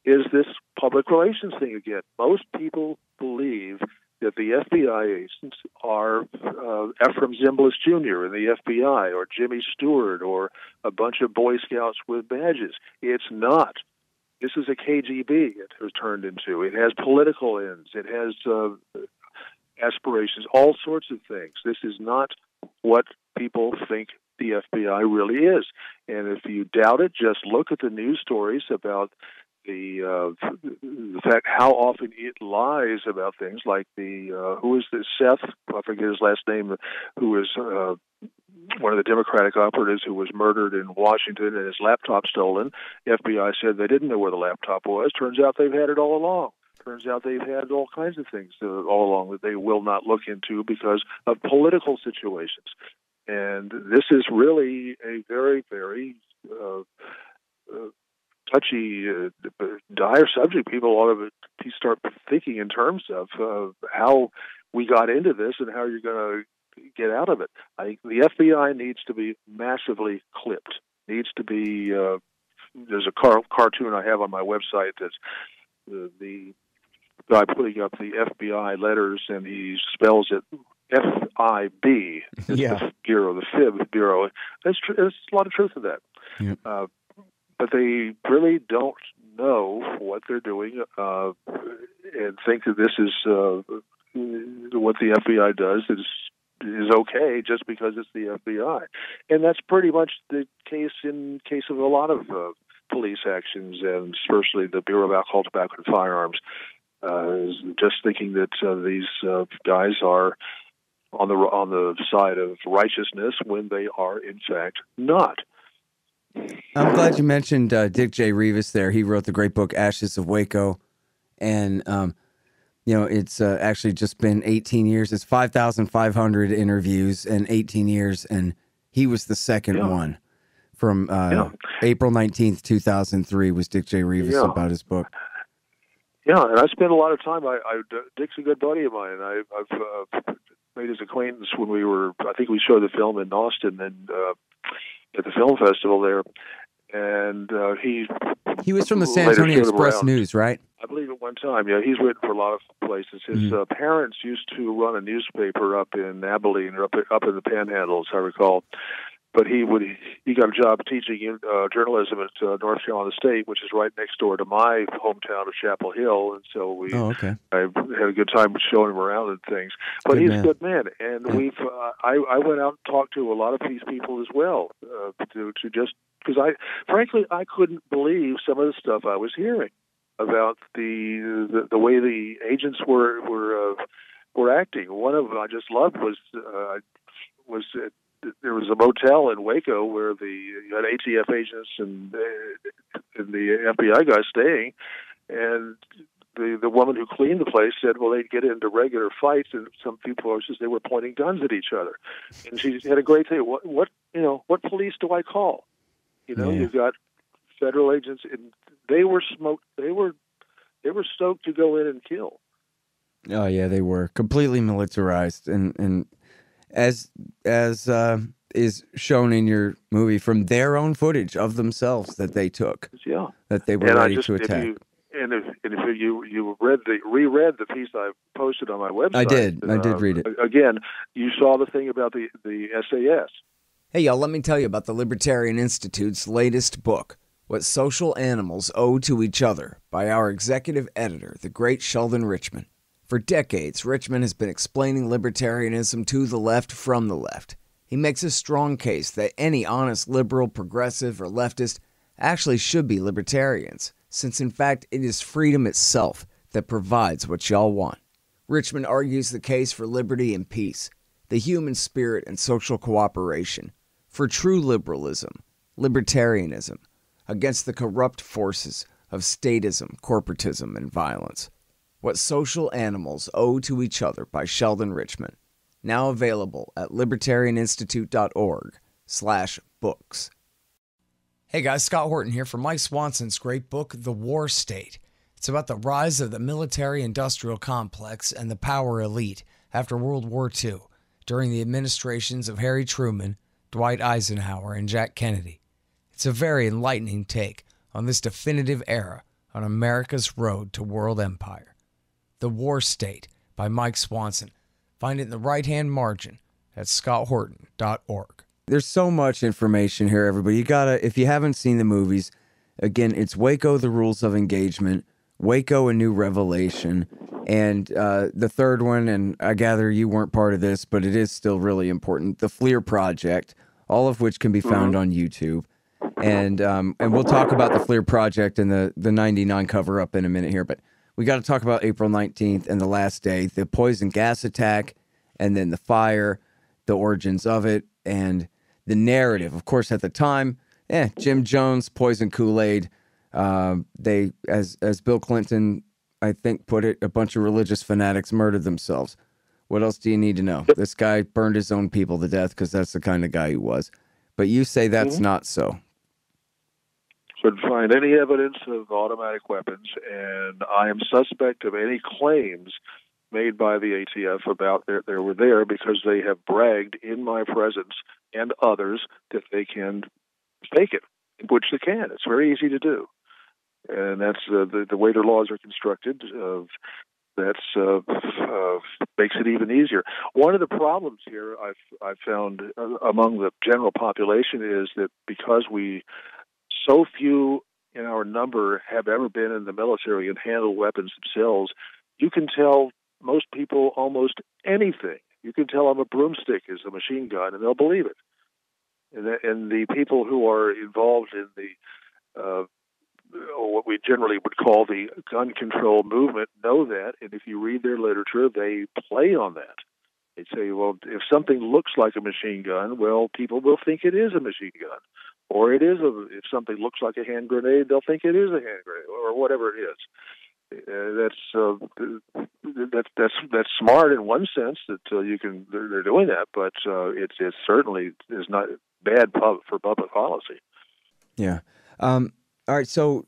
is this public relations thing again. Most people believe that the F B I agents are uh, Ephraim Zimbalist Junior and the F B I, or Jimmy Stewart, or a bunch of Boy Scouts with badges. It's not. This is a K G B it has turned into. It has political ends. It has uh, aspirations, all sorts of things. This is not what people think the F B I really is. And if you doubt it, just look at the news stories about The, uh, the fact how often it lies about things, like the, uh, who is this, Seth, I forget his last name, who is uh, one of the Democratic operatives who was murdered in Washington and his laptop stolen. The F B I said they didn't know where the laptop was. Turns out they've had it all along. Turns out they've had all kinds of things uh, all along that they will not look into because of political situations. And this is really a very, very... Uh, uh, touchy, uh, dire subject people ought to start thinking in terms of uh, how we got into this and how you're going to get out of it. I think the F B I needs to be massively clipped. Needs to be, uh, there's a car, cartoon I have on my website that's uh, the guy putting up the F B I letters, and he spells it F I B, yeah. The bureau, the F I B bureau. There's, tr- there's a lot of truth to that. Yep. Uh, But they really don't know what they're doing uh, and think that this is uh, what the F B I does is is okay just because it's the F B I. And that's pretty much the case in case of a lot of uh, police actions, and especially the Bureau of Alcohol, Tobacco, and Firearms, uh, is just thinking that uh, these uh, guys are on the on the side of righteousness when they are, in fact, not. I'm glad you mentioned uh, Dick J. Reavis there. He wrote the great book, Ashes of Waco. And, um, you know, it's uh, actually just been eighteen years. It's five thousand five hundred interviews in eighteen years. And he was the second yeah. one from uh, yeah. April nineteenth, two thousand three was Dick J. Reavis yeah. about his book. Yeah, and I spent a lot of time. I, I Dick's a good buddy of mine. I, I've uh, made his acquaintance when we were, I think we showed the film in Austin and uh, at the film festival there, and uh, he... He was from the San Antonio Express News, right? I believe at one time, yeah. He's written for a lot of places. His mm-hmm. uh, parents used to run a newspaper up in Abilene, or up, up in the Panhandle, as I recall. But he would he got a job teaching uh, journalism at uh, North Carolina State, which is right next door to my hometown of Chapel Hill, and so we oh, okay. I had a good time showing him around and things. But good he's man. a good man, and yeah. we've uh, I I went out and talked to a lot of these people as well uh, to to just because I frankly I couldn't believe some of the stuff I was hearing about the the, the way the agents were were uh, were acting. One of them I just loved was uh, was. Uh, There was a motel in Waco where the you had A T F agents and, uh, and the F B I guys staying, and the, the woman who cleaned the place said, well, they'd get into regular fights, and some few places they were pointing guns at each other. And she had a great day. What, what you know, what police do I call? You know, yeah. You've got federal agents, and they were smoked. They were, they were stoked to go in and kill. Oh yeah, they were completely militarized, and and as as uh, is shown in your movie, from their own footage of themselves that they took. Yeah, that they were and ready I just, to attack. If you, and if, and if you you read the reread the piece I posted on my website, I did. I uh, did read it again. You saw the thing about the the S A S. Hey, y'all, let me tell you about the Libertarian Institute's latest book, What Social Animals Owe to Each Other, by our executive editor, the great Sheldon Richman. For decades, Richman has been explaining libertarianism to the left from the left. He makes a strong case that any honest liberal, progressive, or leftist actually should be libertarians, since in fact it is freedom itself that provides what y'all want. Richman argues the case for liberty and peace, the human spirit and social cooperation, for true liberalism, libertarianism, against the corrupt forces of statism, corporatism, and violence. What Social Animals Owe to Each Other by Sheldon Richman. Now available at libertarianinstitute.org slash books. Hey guys, Scott Horton here from Mike Swanson's great book, The War State. It's about the rise of the military-industrial complex and the power elite after World War Two during the administrations of Harry Truman, Dwight Eisenhower, and Jack Kennedy. It's a very enlightening take on this definitive era on America's road to world empire. The War State by Mike Swanson. Find it in the right-hand margin at scott horton dot org. There's so much information here, everybody. You gotta, if you haven't seen the movies, again, it's Waco, The Rules of Engagement, Waco, A New Revelation, and uh, the third one, and I gather you weren't part of this, but it is still really important, The Fleer Project, all of which can be found on YouTube. And um, and we'll talk about the Fleer Project and the, the ninety-nine cover-up in a minute here, but we got to talk about April nineteenth and the last day, the poison gas attack, and then the fire, the origins of it, and the narrative. Of course, at the time, eh, Jim Jones, poison Kool-Aid. Uh, they, as, as Bill Clinton, I think, put it, a bunch of religious fanatics murdered themselves. What else do you need to know? This guy burned his own people to death because that's the kind of guy he was. But you say that's mm-hmm. not so. Couldn't find any evidence of automatic weapons, and I am suspect of any claims made by the A T F about there, there were there because they have bragged in my presence and others that they can fake it, which they can. It's very easy to do, and that's uh, the the way their laws are constructed. Of that's uh, uh, makes it even easier. One of the problems here I've I've found among the general population is that because we so few in our number have ever been in the military and handle weapons themselves, you can tell most people almost anything. You can tell them a broomstick is a machine gun, and they'll believe it. And the, and the people who are involved in the uh, what we generally would call the gun control movement know that, and if you read their literature, they play on that. They say, well, if something looks like a machine gun, well, people will think it is a machine gun. Or it is, a, if something looks like a hand grenade, they'll think it is a hand grenade, or whatever it is. Uh, that's uh, that's that's that's smart in one sense that uh, you can they're, they're doing that, but uh, it's it certainly is not bad pub for public policy. Yeah. Um, all right. So,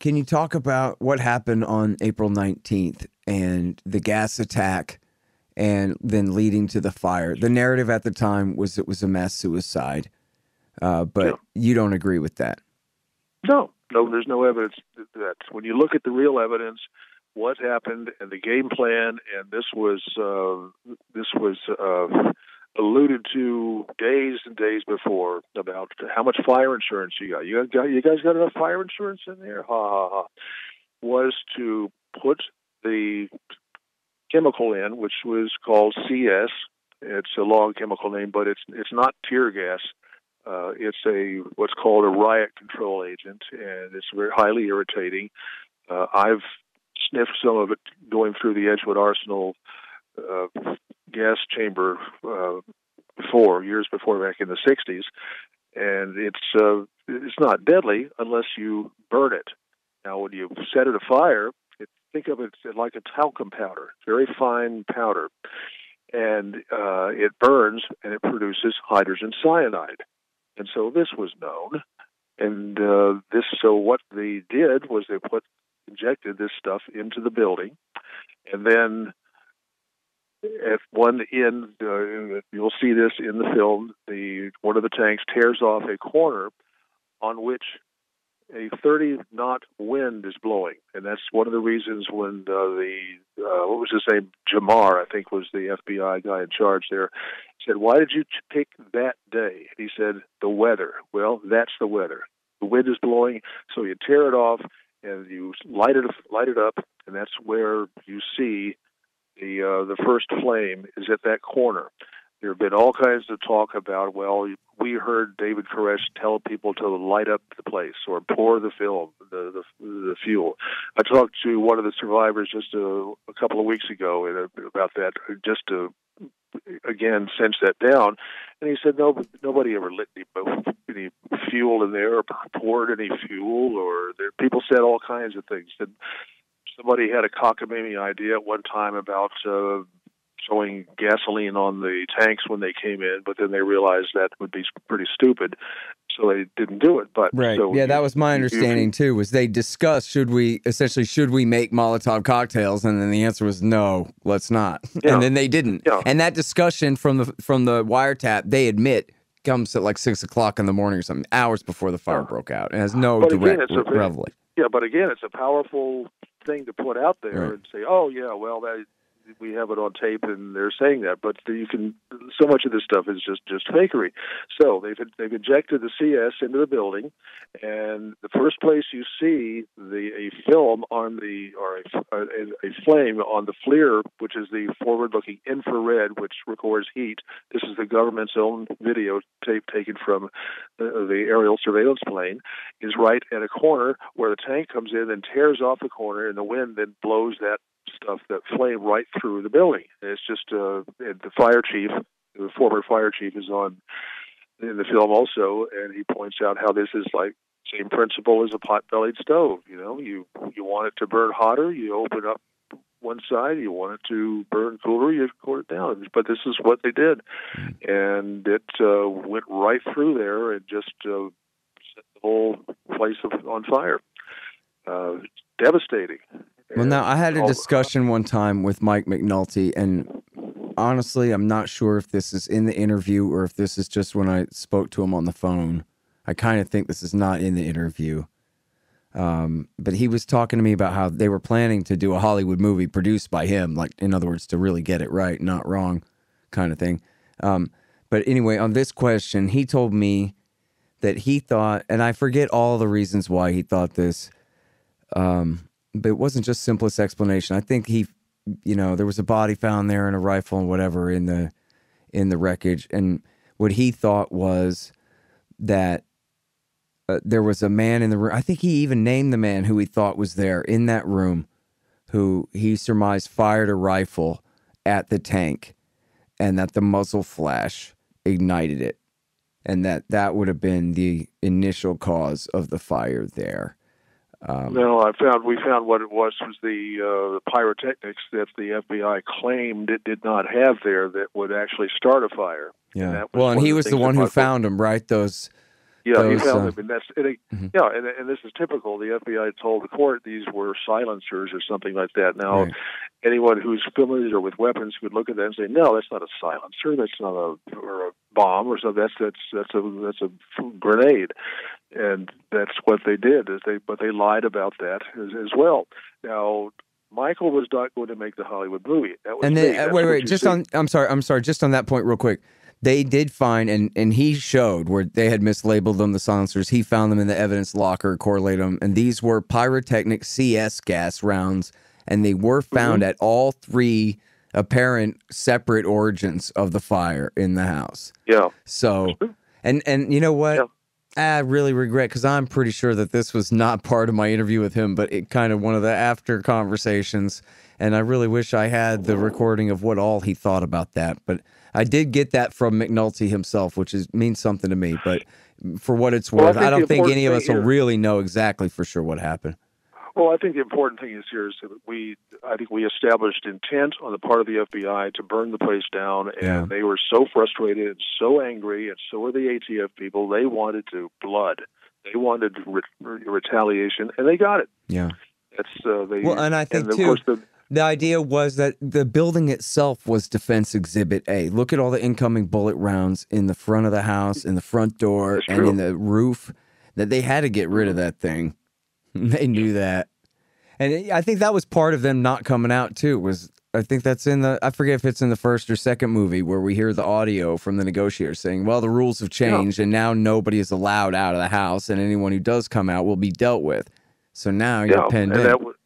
can you talk about what happened on April nineteenth and the gas attack, and then leading to the fire? The narrative at the time was it was a mass suicide. Uh, but yeah. You don't agree with that. No, no, there's no evidence that. When you look at the real evidence, what happened and the game plan, and this was uh, this was uh, alluded to days and days before about how much fire insurance you got. You got, you guys got enough fire insurance in there? Ha ha ha. Was to put the chemical in, which was called C S. It's a long chemical name, but it's it's not tear gas. Uh, it's a what's called a riot control agent, and it's very highly irritating. Uh, I've sniffed some of it going through the Edgewood Arsenal uh, gas chamber uh, before, years before, back in the sixties, and it's uh, it's not deadly unless you burn it. Now, when you set it afire, It, think of it like a talcum powder, very fine powder. And uh, it burns, and it produces hydrogen cyanide. And so this was known. And uh, this, so what they did was they put injected this stuff into the building. And then at one end, uh, you'll see this in the film, the one of the tanks tears off a corner on which a thirty-knot wind is blowing. And that's one of the reasons when uh, the, uh, what was his name, Jamar, I think was the F B I guy in charge there, said, why did you pick that day? And he said, the weather. Well, that's the weather. The wind is blowing, so you tear it off, and you light it, light it up, and that's where you see the uh, the first flame is at that corner. There have been all kinds of talk about, well, we heard David Koresh tell people to light up the place or pour the film, the, the, the fuel. I talked to one of the survivors just a, a couple of weeks ago about that, just to, again, sense that down. And he said, no, nobody ever lit any, any fuel in there or poured any fuel. Or there, people said all kinds of things. And somebody had a cockamamie idea at one time about uh, showing gasoline on the tanks when they came in, but then they realized that would be pretty stupid, so they didn't do it. But right, so yeah, you, that was my understanding you, too. Was they discussed should we essentially should we make Molotov cocktails, and then the answer was no, let's not, yeah. And then they didn't. Yeah. And that discussion from the from the wiretap, they admit, comes at like six o'clock in the morning or something, hours before the fire yeah. broke out, and has no but direct again, it's a, revelation. Yeah, but again, it's a powerful thing to put out there right. and say, oh yeah, well that. We have it on tape, and they're saying that. But you can. So much of this stuff is just just fakery. So they've they've injected the C S into the building, and the first place you see the a film on the or a, a, a flame on the FLIR, which is the forward-looking infrared, which records heat. This is the government's own videotape taken from the, the aerial surveillance plane. Is right at a corner where the tank comes in and tears off the corner, and the wind then blows that. Stuff that flame right through the building. It's just uh, the fire chief, the former fire chief, is on in the film also, and he points out how this is like same principle as a pot-bellied stove. You know, you you want it to burn hotter, you open up one side. You want it to burn cooler, you cool it down. But this is what they did, and it uh, went right through there and just uh, set the whole place on fire. Uh, devastating. Well, now, I had a discussion one time with Mike McNulty, and honestly, I'm not sure if this is in the interview or if this is just when I spoke to him on the phone. I kind of think this is not in the interview. Um, but he was talking to me about how they were planning to do a Hollywood movie produced by him, like, in other words, to really get it right, not wrong kind of thing. Um, but anyway, on this question, he told me that he thought, and I forget all the reasons why he thought this, um... but it wasn't just simplest explanation. I think he, you know, there was a body found there and a rifle and whatever in the, in the wreckage. And what he thought was that uh, there was a man in the room. I think he even named the man who he thought was there in that room, who he surmised fired a rifle at the tank, and that the muzzle flash ignited it, and that that would have been the initial cause of the fire there. Um, no, I found we found what it was was the, uh, the pyrotechnics that the F B I claimed it did not have there that would actually start a fire. Yeah. And well, and he was the one who found them, right? Those. Yeah, those, he found uh, them, and that's and it, mm-hmm. yeah, and, and this is typical. The F B I told the court these were silencers or something like that. Now, right. anyone who's familiar with weapons would look at that and say, "No, that's not a silencer. That's not a or a bomb or something. That's that's that's a that's a grenade." And that's what they did, is they, but they lied about that as, as well. Now, Michael was not going to make the Hollywood movie. That was and then, uh, wait, wait, just see. on, I'm sorry, I'm sorry, just on that point real quick. They did find, and, and he showed where they had mislabeled them, the silencers. He found them in the evidence locker, correlated them, and these were pyrotechnic C S gas rounds, and they were found mm-hmm. at all three apparent separate origins of the fire in the house. Yeah. So, and, and you know what? Yeah. I really regret, because I'm pretty sure that this was not part of my interview with him, but it kind of one of the after conversations, and I really wish I had the recording of what all he thought about that. But I did get that from McNulty himself, which is means something to me. But for what it's worth, well, I, think I don't think any of us will really know exactly for sure what happened. Well, I think the important thing is here is that we, I think we established intent on the part of the F B I to burn the place down, and yeah. they were so frustrated and so angry, and so were the A T F people. They wanted to blood. They wanted re- re- retaliation, and they got it. Yeah. That's, uh, they, well, and I think, and too, the, the idea was that the building itself was Defense Exhibit A. Look at all the incoming bullet rounds in the front of the house, in the front door, and true. in the roof, that they had to get rid of that thing. They knew that. And I think that was part of them not coming out, too, was, I think that's in the, I forget if it's in the first or second movie, where we hear the audio from the negotiator saying, well, the rules have changed, yeah. and now nobody is allowed out of the house, and anyone who does come out will be dealt with. So now you're yeah, pinned and in. That was,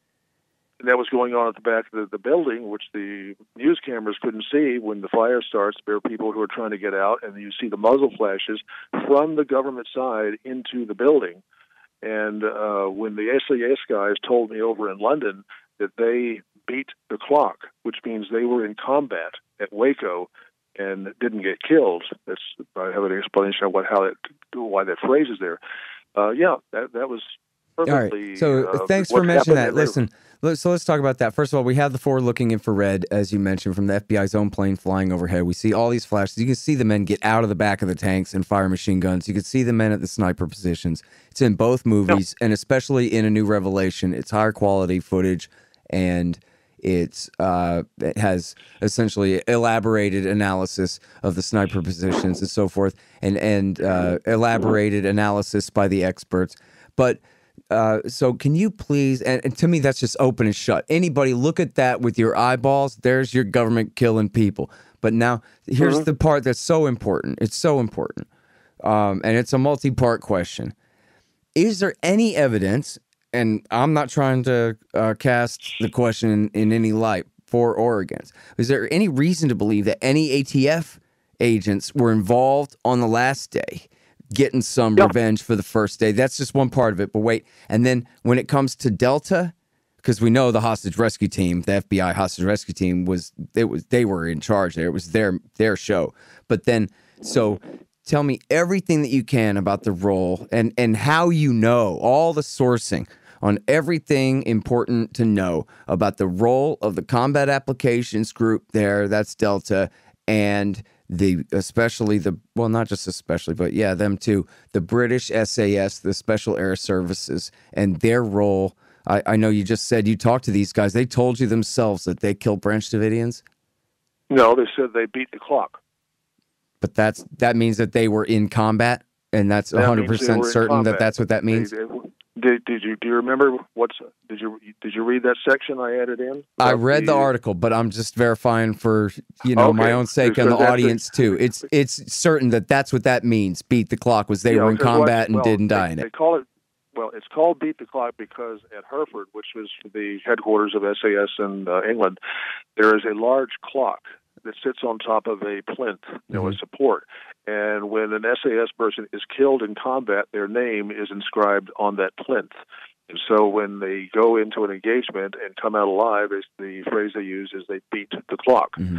and that was going on at the back of the, the building, which the news cameras couldn't see. When the fire starts, there are people who are trying to get out, and you see the muzzle flashes from the government side into the building. And uh, when the S E S guys told me over in London that they beat the clock, which means they were in combat at Waco and didn't get killed. That's, I have an explanation of what, how that, why that phrase is there. Uh, yeah, that, that was perfectly... All right, so uh, thanks for mentioning that. Listen, so let's talk about that. First of all, we have the forward-looking infrared, as you mentioned, from the F B I's own plane flying overhead. We see all these flashes. You can see the men get out of the back of the tanks and fire machine guns. You can see the men at the sniper positions. It's in both movies, yeah. and especially in A New Revelation. It's higher quality footage, and it's uh, it has essentially elaborated analysis of the sniper positions and so forth, and, and uh, elaborated analysis by the experts. But... Uh, so can you please, and, and to me that's just open and shut. Anybody look at that with your eyeballs, there's your government killing people. But now, here's mm-hmm. the part that's so important. It's so important. Um, and it's a multi-part question. Is there any evidence, and I'm not trying to uh, cast the question in, in any light, for or against, is there any reason to believe that any A T F agents were involved on the last day? Getting some yeah. revenge for the first day. That's just one part of it, but wait. And then when it comes to Delta, because we know the hostage rescue team, the F B I hostage rescue team, was it was they were in charge there. It was their their show. But then, so tell me everything that you can about the role and, and how you know, all the sourcing on everything important to know about the role of the Combat Applications Group there, that's Delta, and... The especially the well not just especially but yeah them too the British S A S, the Special Air Services, and their role. I, I know you just said you talked to these guys. They told you themselves that they killed Branch Davidians. No, they said they beat the clock. But that's that means that they were in combat, and that's a hundred percent certain that that's what that means. They, they, Did, did you do you remember what's did you did you read that section I added in? I read the, the article, but I'm just verifying for you know okay. my own sake so and the audience the, too. It's it's certain that that's what that means. Beat the clock was they yeah, were in combat what, and well, didn't they, die in they it. They call it well. It's called beat the clock because at Hereford, which was the headquarters of S A S in uh, England, there is a large clock that sits on top of a plinth, you know, a support. And when an S A S person is killed in combat, their name is inscribed on that plinth. And so when they go into an engagement and come out alive, is the phrase they use is they beat the clock. Mm-hmm.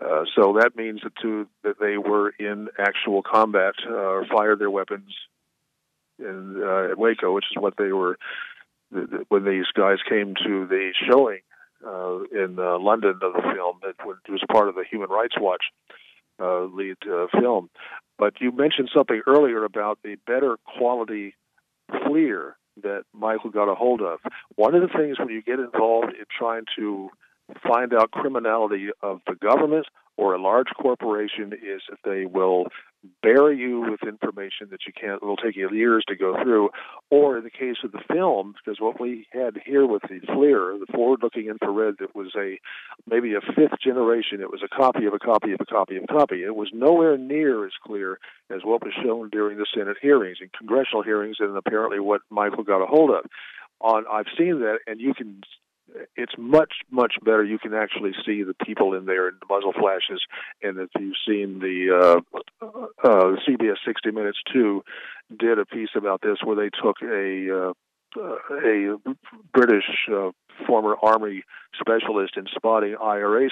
Uh, so that means that, too, that they were in actual combat, uh, fired their weapons in, uh, at Waco, which is what they were th th when these guys came to the showing. Uh, in uh, London of the film that was part of the Human Rights Watch uh, lead uh, film. But you mentioned something earlier about the better quality FLIR that Michael got a hold of. One of the things when you get involved in trying to find out criminality of the government or a large corporation is that they will bury you with information that you can't, will take you years to go through. Or in the case of the film, because what we had here with the FLIR, the forward-looking infrared, that was a maybe a fifth generation. It was a copy of a copy of a copy of a copy. It was nowhere near as clear as what was shown during the Senate hearings and congressional hearings, and apparently what Michael got a hold of. On I've seen that, and you can. It's much, much better. You can actually see the people in there in the muzzle flashes. And if you've seen the uh, uh, C B S sixty minutes two did a piece about this where they took a, uh, a British uh, former Army specialist in spotting I R A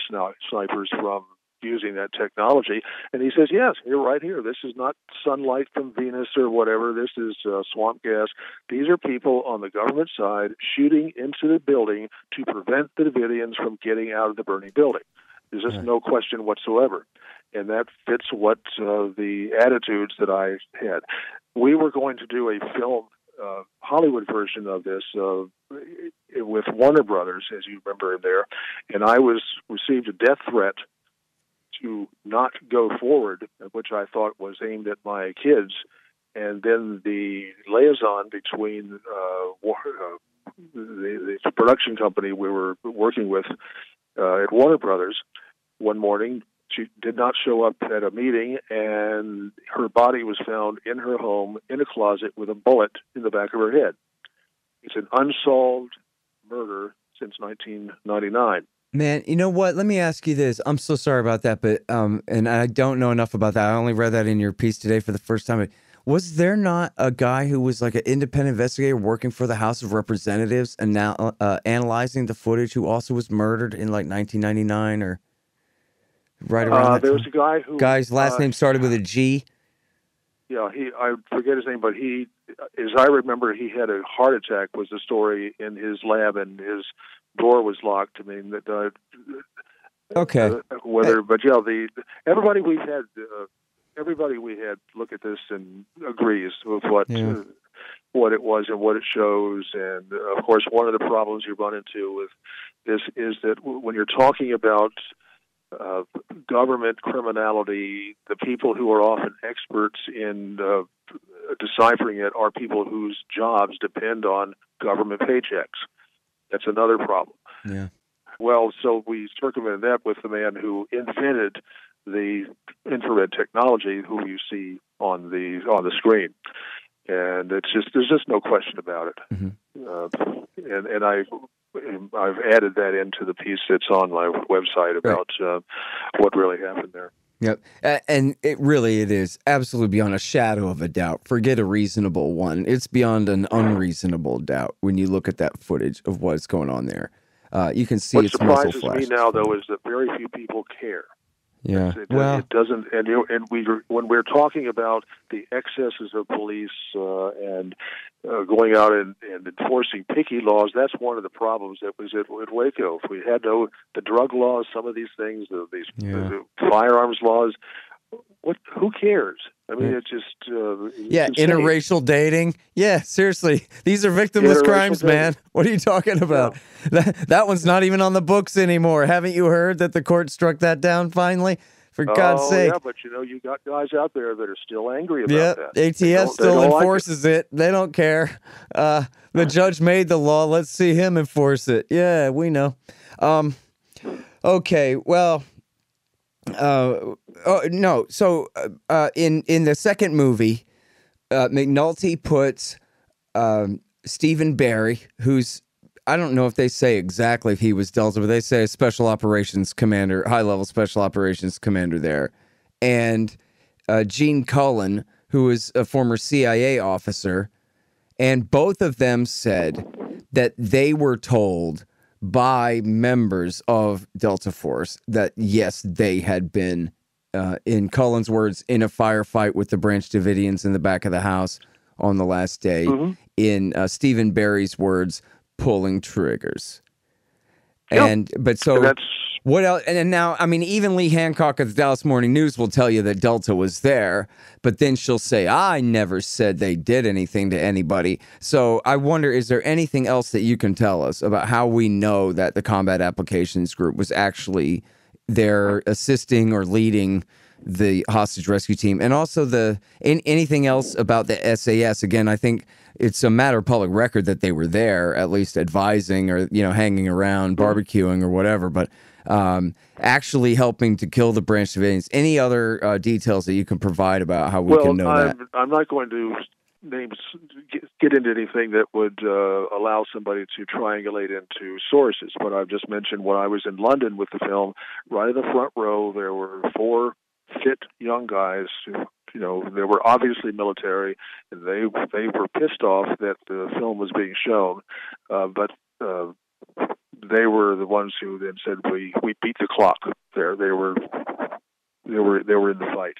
snipers from using that technology. And he says, yes, you're right here. This is not sunlight from Venus or whatever. This is uh, swamp gas. These are people on the government side shooting into the building to prevent the Davidians from getting out of the burning building. There's just no question whatsoever. And that fits what uh, the attitudes that I had. We were going to do a film, uh, Hollywood version of this, uh, with Warner Brothers, as you remember him there. And I was received a death threat to not go forward, which I thought was aimed at my kids. And then the liaison between uh, war, uh, the, the production company we were working with uh, at Warner Brothers one morning, she did not show up at a meeting, and her body was found in her home in a closet with a bullet in the back of her head. It's an unsolved murder since nineteen ninety-nine. Man, you know what? Let me ask you this. I'm so sorry about that, but um, and I don't know enough about that. I only read that in your piece today for the first time. Was there not a guy who was like an independent investigator working for the House of Representatives and now uh, analyzing the footage who also was murdered in like nineteen ninety-nine or right around uh, that there time? Was a guy who... Guy's last uh, name started with a G. Yeah, he. I forget his name, but he, as I remember, he had a heart attack was the story in his lab, and his door was locked. I mean, that. Uh, okay. Uh, whether, but yeah, the everybody we had, uh, everybody we had look at this and agrees with what yeah. uh, what it was and what it shows. And uh, of course, one of the problems you run into with this is that w when you're talking about Uh, government criminality, the people who are often experts in uh, deciphering it are people whose jobs depend on government paychecks. That's another problem. Yeah. Well, so we circumvented that with the man who invented the infrared technology, who you see on the on the screen, and it's just there's just no question about it. Mm-hmm. uh, and and I. I've added that into the piece that's on my website about right. uh, what really happened there. Yep. Uh, and it really, it is absolutely beyond a shadow of a doubt. Forget a reasonable one. It's beyond an unreasonable doubt when you look at that footage of what's going on there. Uh, you can see what it's muscle flashed. What surprises me now, though, is that very few people care. Yeah. It, well, it doesn't, and, you know, and we, when we're talking about the excesses of police uh, and uh, going out and, and enforcing picky laws, that's one of the problems that was at, at Waco. If we had no the drug laws, some of these things, the, these yeah. the, the firearms laws. What? Who cares? I mean, yeah. it's just uh, it's yeah, insane. Interracial dating. Yeah, seriously, these are victimless crimes, dating. man. What are you talking about? Yeah. That that one's not even on the books anymore. Haven't you heard that the court struck that down finally? For God's oh, sake! Yeah, but you know, you got guys out there that are still angry about yeah, that. A T F still enforces like it. it. They don't care. Uh, the judge made the law. Let's see him enforce it. Yeah, we know. Um, okay, well. Uh, oh, no. So uh, in, in the second movie, uh, McNulty puts um, Stephen Barry, who's, I don't know if they say exactly if he was Delta, but they say a special operations commander, high-level special operations commander there, and uh, Gene Cullen, who is a former C I A officer, and both of them said that they were told by members of Delta Force that, yes, they had been, uh, in Cullen's words, in a firefight with the Branch Davidians in the back of the house on the last day, mm-hmm. in uh, Stephen Barry's words, pulling triggers. Yep. And but so That's... what else? And, and now, I mean, even Lee Hancock of the Dallas Morning News will tell you that Delta was there, but then she'll say, I never said they did anything to anybody. So I wonder, is there anything else that you can tell us about how we know that the Combat Applications Group was actually there assisting or leading the hostage rescue team? And also the in, anything else about the S A S? Again, I think it's a matter of public record that they were there, at least advising or, you know, hanging around, barbecuing or whatever, but um, actually helping to kill the Branch Davidians. Any other uh, details that you can provide about how we well, can know I'm, that? I'm not going to name, get into anything that would uh, allow somebody to triangulate into sources, but I've just mentioned when I was in London with the film, right in the front row, there were four fit young guys who, you know, they were obviously military, and they they were pissed off that the film was being shown, uh, but uh, they were the ones who then said we we beat the clock. There, they were they were they were in the fight.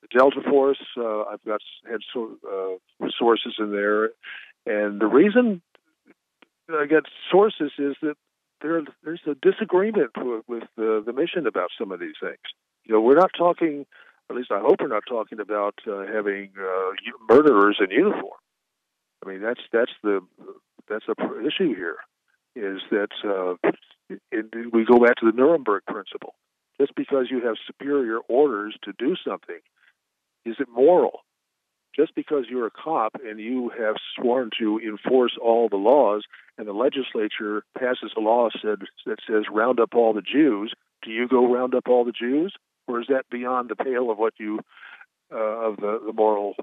The Delta Force, uh, I've got had so, uh, sources in there, and the reason I get sources is that there there's a disagreement with the, the mission about some of these things. You know, we're not talking. At least I hope we're not talking about uh, having uh, murderers in uniform. I mean, that's that's the that's the issue here. Is that uh, it, we go back to the Nuremberg principle. Just because you have superior orders to do something, is it moral? Just because you're a cop and you have sworn to enforce all the laws, and the legislature passes a law said, that says round up all the Jews, do you go round up all the Jews? Or is that beyond the pale of what you, uh, of the, the moral,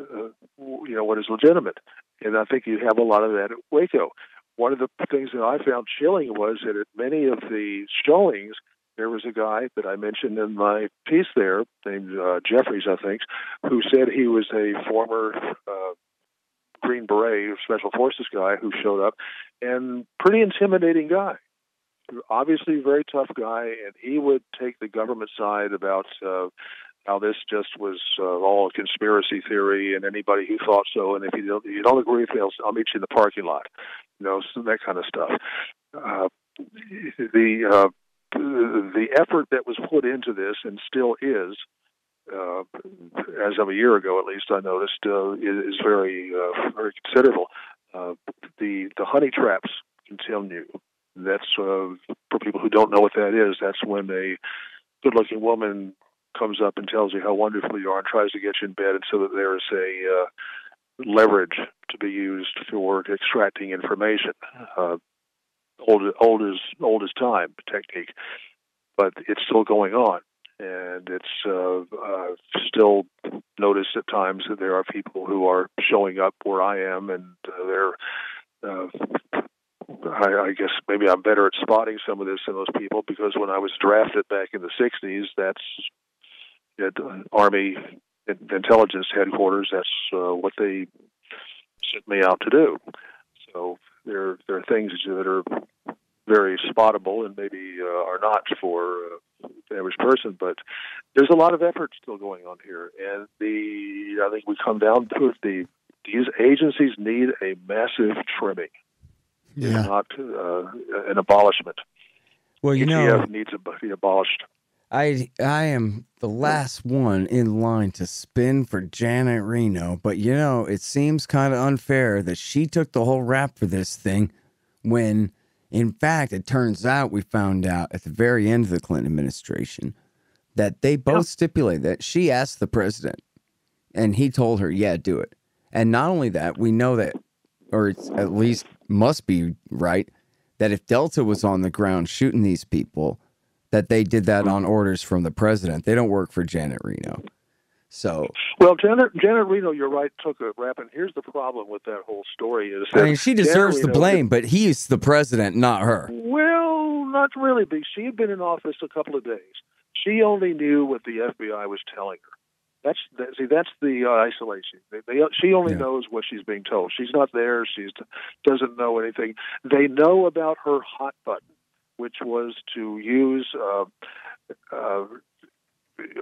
uh, you know, what is legitimate? And I think you have a lot of that at Waco. One of the things that I found chilling was that at many of the showings, there was a guy that I mentioned in my piece there, named uh, Jeffries, I think, who said he was a former uh, Green Beret, Special Forces guy who showed up, and pretty intimidating guy. Obviously a very tough guy, and he would take the government side about uh, how this just was uh, all a conspiracy theory, and anybody who thought so, and if you don't, you don't agree with me, I'll meet you in the parking lot, you know, so that kind of stuff. Uh, the uh, the effort that was put into this, and still is, uh, as of a year ago at least, I noticed, uh, is very uh, very considerable. Uh, the the honey traps continue. That's uh, for people who don't know what that is. That's when a good-looking woman comes up and tells you how wonderful you are and tries to get you in bed, and so that there is a uh, leverage to be used for extracting information. Uh, old, old as old as time technique, but it's still going on, and it's uh, uh, still noticed at times that there are people who are showing up where I am, and uh, they're. Uh, I, I guess maybe I'm better at spotting some of this than those people, because when I was drafted back in the sixties, that's at Army Intelligence Headquarters. That's uh, what they sent me out to do. So there, there are things that are very spottable and maybe uh, are not for uh, the average person. But there's a lot of effort still going on here, and the I think we come down to it. The these agencies need a massive trimming. Yeah. Not uh, an abolishment. Well, you know, E T F needs to be abolished. I I am the last one in line to spin for Janet Reno, but you know, it seems kind of unfair that she took the whole rap for this thing, when in fact it turns out we found out at the very end of the Clinton administration that they both yeah. stipulated that she asked the president, and he told her, "Yeah, do it." And not only that, we know that, or it's at least must be right, that if Delta was on the ground shooting these people, that they did that on orders from the president. They don't work for Janet Reno. So, well, Janet, Janet Reno, you're right, took a rap, and here's the problem with that whole story is that I mean, she deserves Janet the blame, Reno, but he's the president, not her. Well, not really. She had been in office a couple of days. She only knew what the F B I was telling her. That's that, see. That's the uh, isolation. They, they, she only yeah. knows what she's being told. She's not there. She doesn't know anything. They know about her hot button, which was to use uh, uh,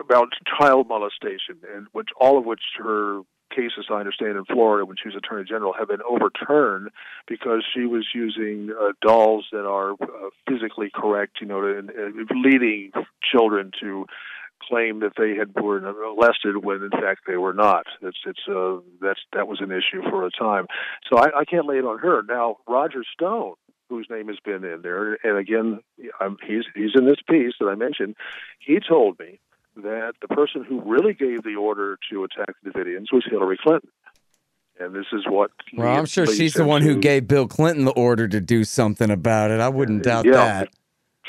about child molestation, and which all of which her cases, I understand, in Florida when she was Attorney General, have been overturned because she was using uh, dolls that are uh, physically correct, you know, and, and leading children to claim that they had were molested when in fact they were not. It's it's uh, that's that was an issue for a time. So I, I can't lay it on her. Now Roger Stone, whose name has been in there, and again I'm, he's he's in this piece that I mentioned. He told me that the person who really gave the order to attack the Davidians was Hillary Clinton, and this is what. Well, I'm sure she's the one who gave Bill Clinton the order to do something about it. I wouldn't doubt yeah, that.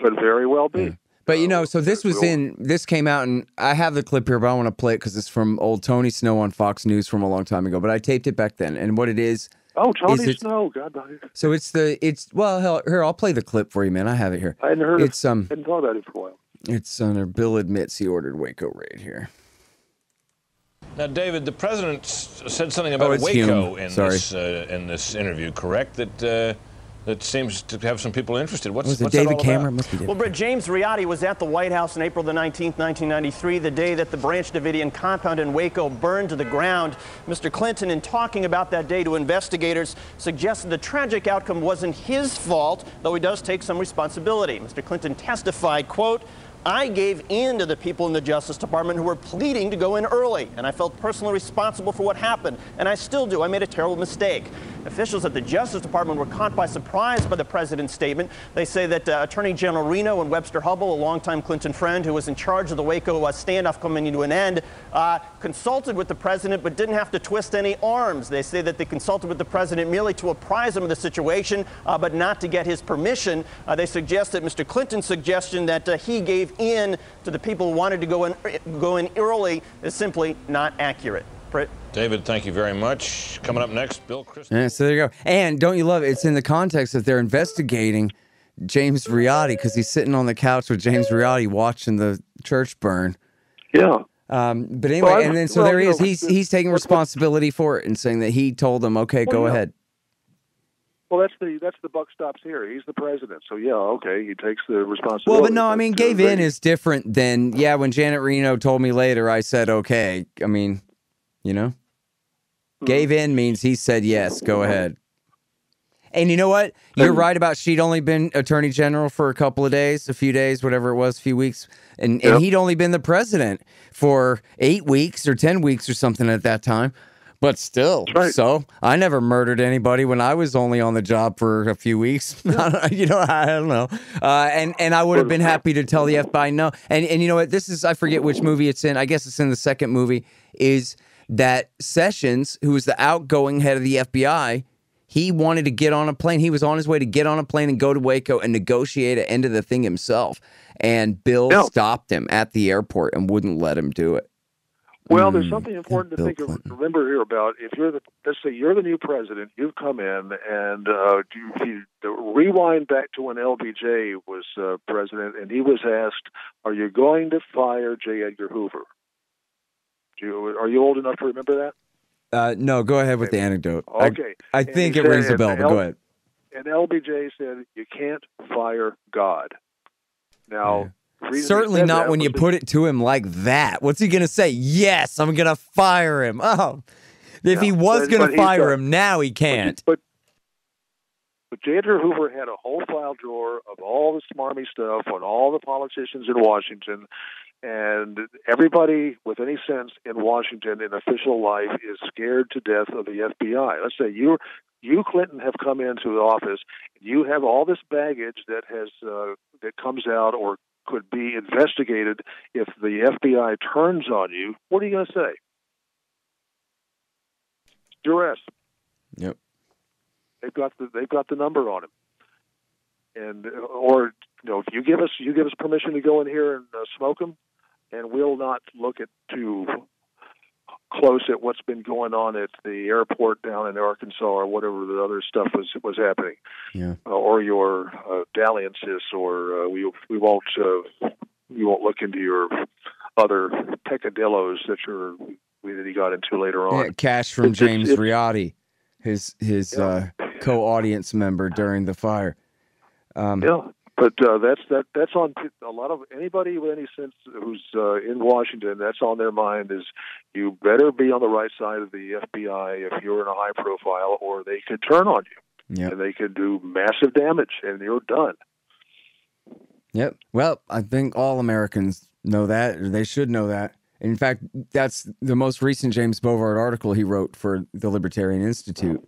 Could very well be. Mm. But, you know, so this was in, this came out, and I have the clip here, but I want to play it because it's from old Tony Snow on Fox News from a long time ago, but I taped it back then, and what it is... Oh, Tony is Snow, God bless you. So it's the, it's, well, hell, here, I'll play the clip for you, man, I have it here. I hadn't heard it's, of, um, hadn't thought about it for a while. It's under Bill Admits He Ordered Waco Raid here. Now, David, the president said something about oh, Waco in this, uh, in this interview, correct? That, uh... that seems to have some people interested. What's, was it what's David that all Cameron? About? Must be David well, Britt, James Riotti was at the White House on April the nineteenth, nineteen ninety-three, the day that the Branch Davidian compound in Waco burned to the ground. Mister Clinton, in talking about that day to investigators, suggested the tragic outcome wasn't his fault, though he does take some responsibility. Mister Clinton testified, quote, I gave in to the people in the Justice Department who were pleading to go in early, and I felt personally responsible for what happened, and I still do. I made a terrible mistake. Officials at the Justice Department were caught by surprise by the president's statement. They say that uh, Attorney General Reno and Webster Hubbell, a longtime Clinton friend who was in charge of the Waco uh, standoff coming to an end, uh, consulted with the president but didn't have to twist any arms. They say that they consulted with the president merely to apprise him of the situation, uh, but not to get his permission. Uh, they suggest that Mister Clinton's suggestion that uh, he gave in to the people who wanted to go in, go in early is simply not accurate. Britt? David, thank you very much. Coming up next, Bill Christie. Yeah, so there you go. And don't you love it? It's in the context that they're investigating James Riotti because he's sitting on the couch with James Riotti watching the church burn. Yeah. Um, but anyway, well, and then so well, there he is. Know, he's, he's taking responsibility for it and saying that he told them, okay, well, go yeah. ahead. Well, that's the that's the buck stops here. He's the president, so yeah, okay, he takes the responsibility. Well, but no, I mean, gave in is different than yeah. When Janet Reno told me later, I said okay. I mean, you know, hmm. gave in means he said yes. Go ahead. And you know what? You're right about she'd only been attorney general for a couple of days, a few days, whatever it was, a few weeks, and yep. and he'd only been the president for eight weeks or ten weeks or something at that time. But still, right. so I never murdered anybody when I was only on the job for a few weeks. you know, I don't know. Uh, and, and I would have been happy to tell the F B I no. And, and you know what? This is, I forget which movie it's in. I guess it's in the second movie, is that Sessions, who was the outgoing head of the F B I, he wanted to get on a plane. He was on his way to get on a plane and go to Waco and negotiate an end of the thing himself. And Bill no. stopped him at the airport and wouldn't let him do it. Well, there's something important to think of, remember here about if you're the, let's say you're the new president, you've come in and uh, you, you rewind back to when L B J was uh, president and he was asked, are you going to fire J. Edgar Hoover? Do you, are you old enough to remember that? Uh, no, go ahead with the anecdote. Okay. I, I think it said, rings a bell, but L, go ahead. And L B J said, you can't fire God. Now... Yeah. Certainly not when you put it to him like that. What's he going to say? Yes, I'm going to fire him. Oh, if no, he was going to fire him, now he can't. But, but, but J. Edgar Hoover had a whole file drawer of all the smarmy stuff on all the politicians in Washington, and everybody with any sense in Washington in official life is scared to death of the F B I. Let's say you, you Clinton, have come into the office. You have all this baggage that has uh, that comes out or could be investigated if the F B I turns on you. What are you going to say? Duress. Yep. They've got the they've got the number on him. And or you know, if you give us you give us permission to go in here and uh, smoke them, and we'll not look at too close at what's been going on at the airport down in Arkansas or whatever the other stuff was was happening, yeah. uh, or your uh, dalliances, or uh, we we won't uh, we won't look into your other peccadillos that you're that he got into later on. Yeah, cash from it's, James it's, Riotti, his his yeah. uh, co-audience member during the fire. Um, yeah. But uh, that's that. That's on a lot of anybody with any sense who's uh, in Washington. That's on their mind is you better be on the right side of the F B I if you're in a high profile, or they could turn on you. Yep. And they could do massive damage, and you're done. Yep. Well, I think all Americans know that. Or they should know that. In fact, that's the most recent James Bovard article he wrote for the Libertarian Institute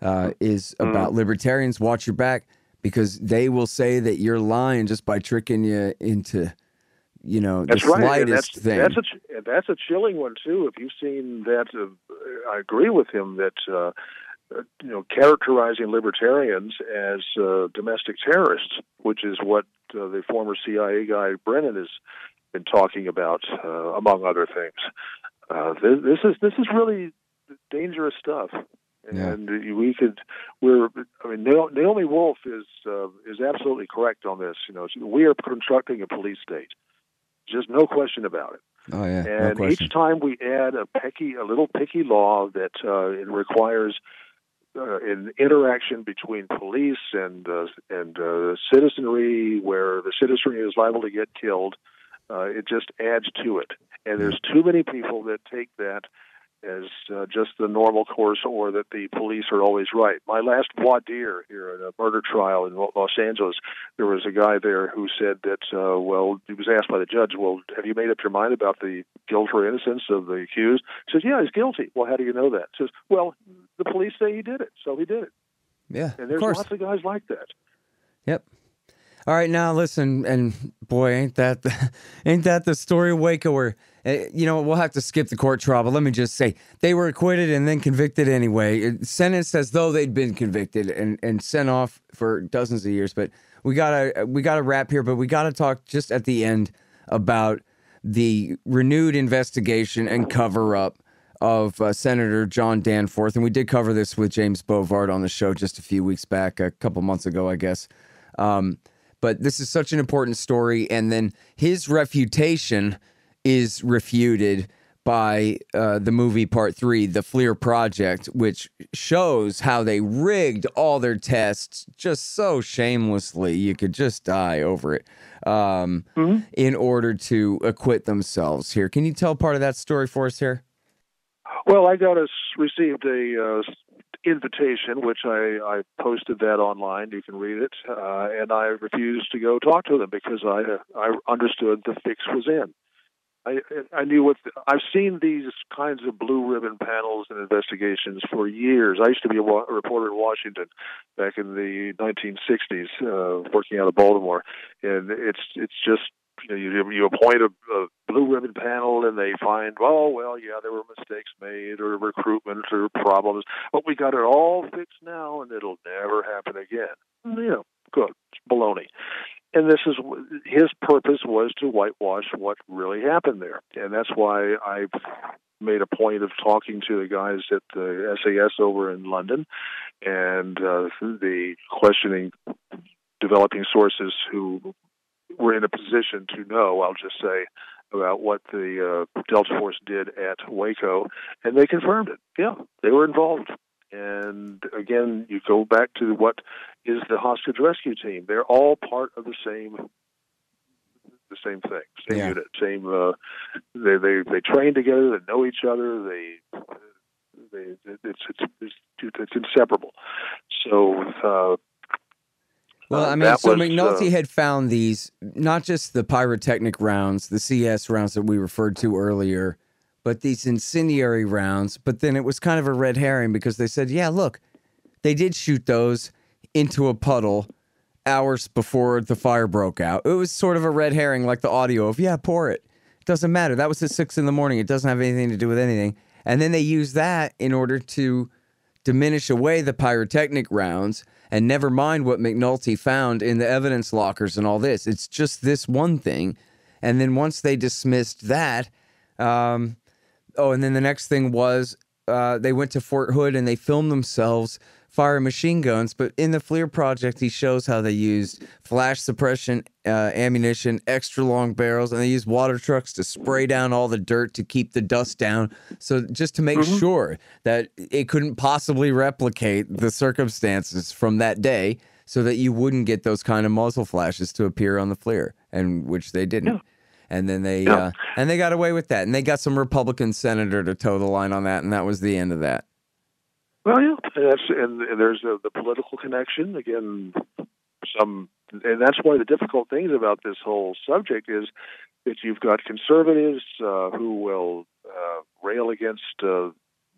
uh, is about mm. libertarians. Watch your back. Because they will say that you're lying just by tricking you into, you know, that's the right. slightest and that's, thing. That's a, that's a chilling one, too. If you've seen that, uh, I agree with him that, uh, uh, you know, characterizing libertarians as uh, domestic terrorists, which is what uh, the former C I A guy Brennan has been talking about, uh, among other things. Uh, th this is this is really dangerous stuff. Yeah. And we could, we're, I mean, Naomi Wolf is uh, is absolutely correct on this. You know, we are constructing a police state, just no question about it. Oh yeah. And no each time we add a picky, a little picky law that uh, it requires uh, an interaction between police and uh, and uh, citizenry, where the citizenry is liable to get killed. Uh, it just adds to it, and there's too many people that take that as uh, just the normal course, or that the police are always right. My last voir dire here at a murder trial in Los Angeles, there was a guy there who said that, uh, well, he was asked by the judge, well, have you made up your mind about the guilt or innocence of the accused? He says, yeah, he's guilty. Well, how do you know that? He says, well, the police say he did it, so he did it. Yeah, and there's of lots of guys like that. Yep. All right, now listen, and boy, ain't that the, ain't that the story of Waco, where, you know, we'll have to skip the court trial, but let me just say, they were acquitted and then convicted anyway, sentenced as though they'd been convicted and, and sent off for dozens of years. But we gotta, we gotta wrap here, but we gotta talk just at the end about the renewed investigation and cover-up of uh, Senator John Danforth, and we did cover this with James Bovard on the show just a few weeks back, a couple months ago, I guess. Um... But this is such an important story, and then his refutation is refuted by uh, the movie Part Three, The Fleer Project, which shows how they rigged all their tests just so shamelessly. You could just die over it um, mm-hmm. in order to acquit themselves here. Can you tell part of that story for us here? Well, I got us received a... Uh... invitation, which I, I posted that online. You can read it. Uh, and I refused to go talk to them because I I understood the fix was in. I I knew what the, I've seen these kinds of blue ribbon panels and investigations for years. I used to be a, wa a reporter in Washington back in the nineteen sixties, uh, working out of Baltimore, and it's it's just. You know, you, you appoint a, a blue ribbon panel, and they find, oh, well, yeah, there were mistakes made, or recruitment, or problems, but we got it all fixed now, and it'll never happen again. You know, good baloney. And this is his purpose, was to whitewash what really happened there, and that's why I made a point of talking to the guys at the S A S over in London, and uh, the questioning, developing sources who. We're in a position to know, I'll just say, about what the uh, Delta Force did at Waco, and they confirmed it. Yeah, they were involved. And again, you go back to what is the hostage rescue team. They're all part of the same the same thing, same yeah. unit, same. Uh, they they they train together. They know each other. They they it's it's it's, it's inseparable. So. Uh, Well, I mean, that so was, McNulty uh, had found these, not just the pyrotechnic rounds, the C S rounds that we referred to earlier, but these incendiary rounds. But then it was kind of a red herring because they said, yeah, look, they did shoot those into a puddle hours before the fire broke out. It was sort of a red herring, like the audio of, yeah, pour it. It doesn't matter. That was at six in the morning. It doesn't have anything to do with anything. And then they used that in order to diminish away the pyrotechnic rounds. And never mind what McNulty found in the evidence lockers and all this. It's just this one thing. And then once they dismissed that, um, oh, and then the next thing was uh, they went to Fort Hood and they filmed themselves firing machine guns. But in the Fleer Project, he shows how they used flash suppression uh, ammunition, extra long barrels, and they used water trucks to spray down all the dirt to keep the dust down. So just to make mm-hmm. sure that it couldn't possibly replicate the circumstances from that day, so that you wouldn't get those kind of muzzle flashes to appear on the Fleer, and which they didn't. Yeah. And then they yeah. uh, and they got away with that, and they got some Republican senator to toe the line on that, and that was the end of that. Well, yeah, and, that's, and, and there's a, the political connection, again, some, and that's one of the difficult things about this whole subject is that you've got conservatives uh, who will uh, rail against uh,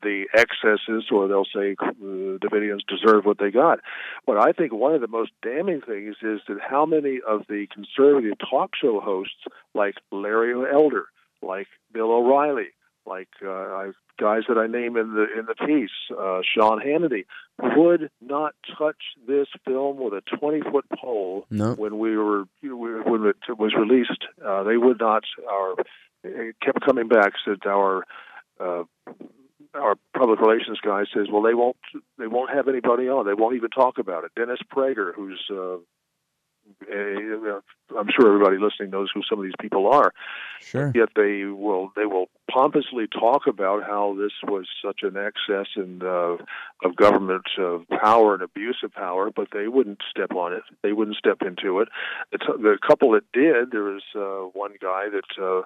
the excesses, or they'll say uh, Davidians deserve what they got. But I think one of the most damning things is that how many of the conservative talk show hosts, like Larry Elder, like Bill O'Reilly, like uh, I've guys that I name in the in the piece, uh, Sean Hannity, would not touch this film with a twenty-foot pole no. when we were when it was released. Uh, they would not. Our it kept coming back. Said our uh, our public relations guy says, well, they won't they won't have anybody on. They won't even talk about it. Dennis Prager, who's uh, a, I'm sure everybody listening knows who some of these people are. Sure. Yet they will they will pompously talk about how this was such an excess and uh, of government uh, power and abuse of power, but they wouldn't step on it. They wouldn't step into it. The, t- the couple that did, there was uh, one guy that uh,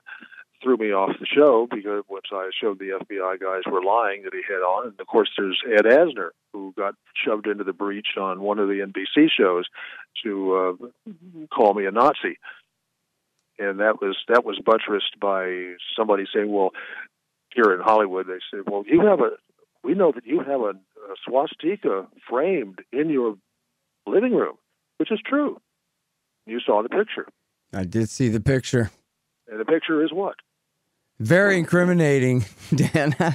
threw me off the show because once I showed the F B I guys were lying that he had on. And, of course, there's Ed Asner, who got shoved into the breach on one of the N B C shows to uh, call me a Nazi. And that was that was buttressed by somebody saying, well, here in Hollywood, they said, well, you have a, we know that you have a, a swastika framed in your living room, which is true. You saw the picture. I did see the picture. And the picture is what? Very well, incriminating, Dan. Yeah.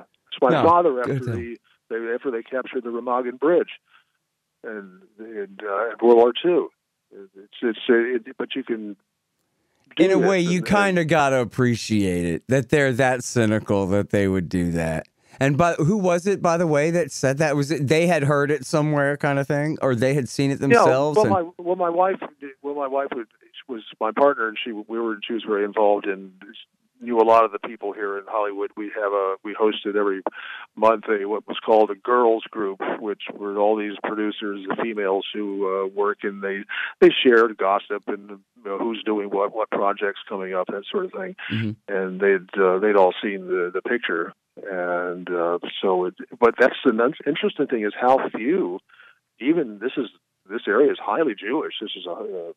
It's my no, father after the, they, after they captured the Remagen Bridge and, and uh, World War Two. It's, it's, it, but you can. In a way, you kind of got to appreciate it that they're that cynical that they would do that. And but who was it, by the way, that said that? Was it they had heard it somewhere, kind of thing, or they had seen it themselves? Yeah, well, and, my, well, my wife, well, my wife was, was my partner, and she we were she was very involved in. Knew a lot of the people here in Hollywood. We have a we hosted every month a what was called a girls group, which were all these producers, the females who uh, work, and they they shared gossip and you know, who's doing what, what projects coming up, that sort of thing. Mm-hmm. And they'd uh, they'd all seen the the picture, and uh, so it, but that's the interesting thing is how few, even this is this area is highly Jewish. This is a uh,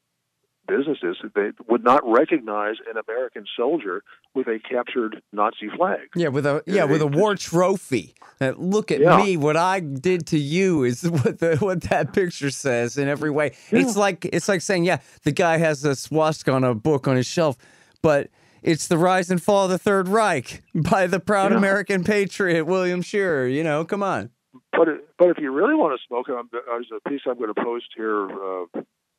businesses that they would not recognize an American soldier with a captured Nazi flag. Yeah, with a yeah, with a war trophy. Uh, look at yeah. me, what I did to you is what the what that picture says in every way. Yeah. It's like it's like saying, yeah, the guy has a swastika on a book on his shelf, but it's the rise and fall of the Third Reich by the proud yeah. American patriot William Shearer. You know, come on. But but if you really want to smoke, I'm, there's a piece I'm going to post here. Uh,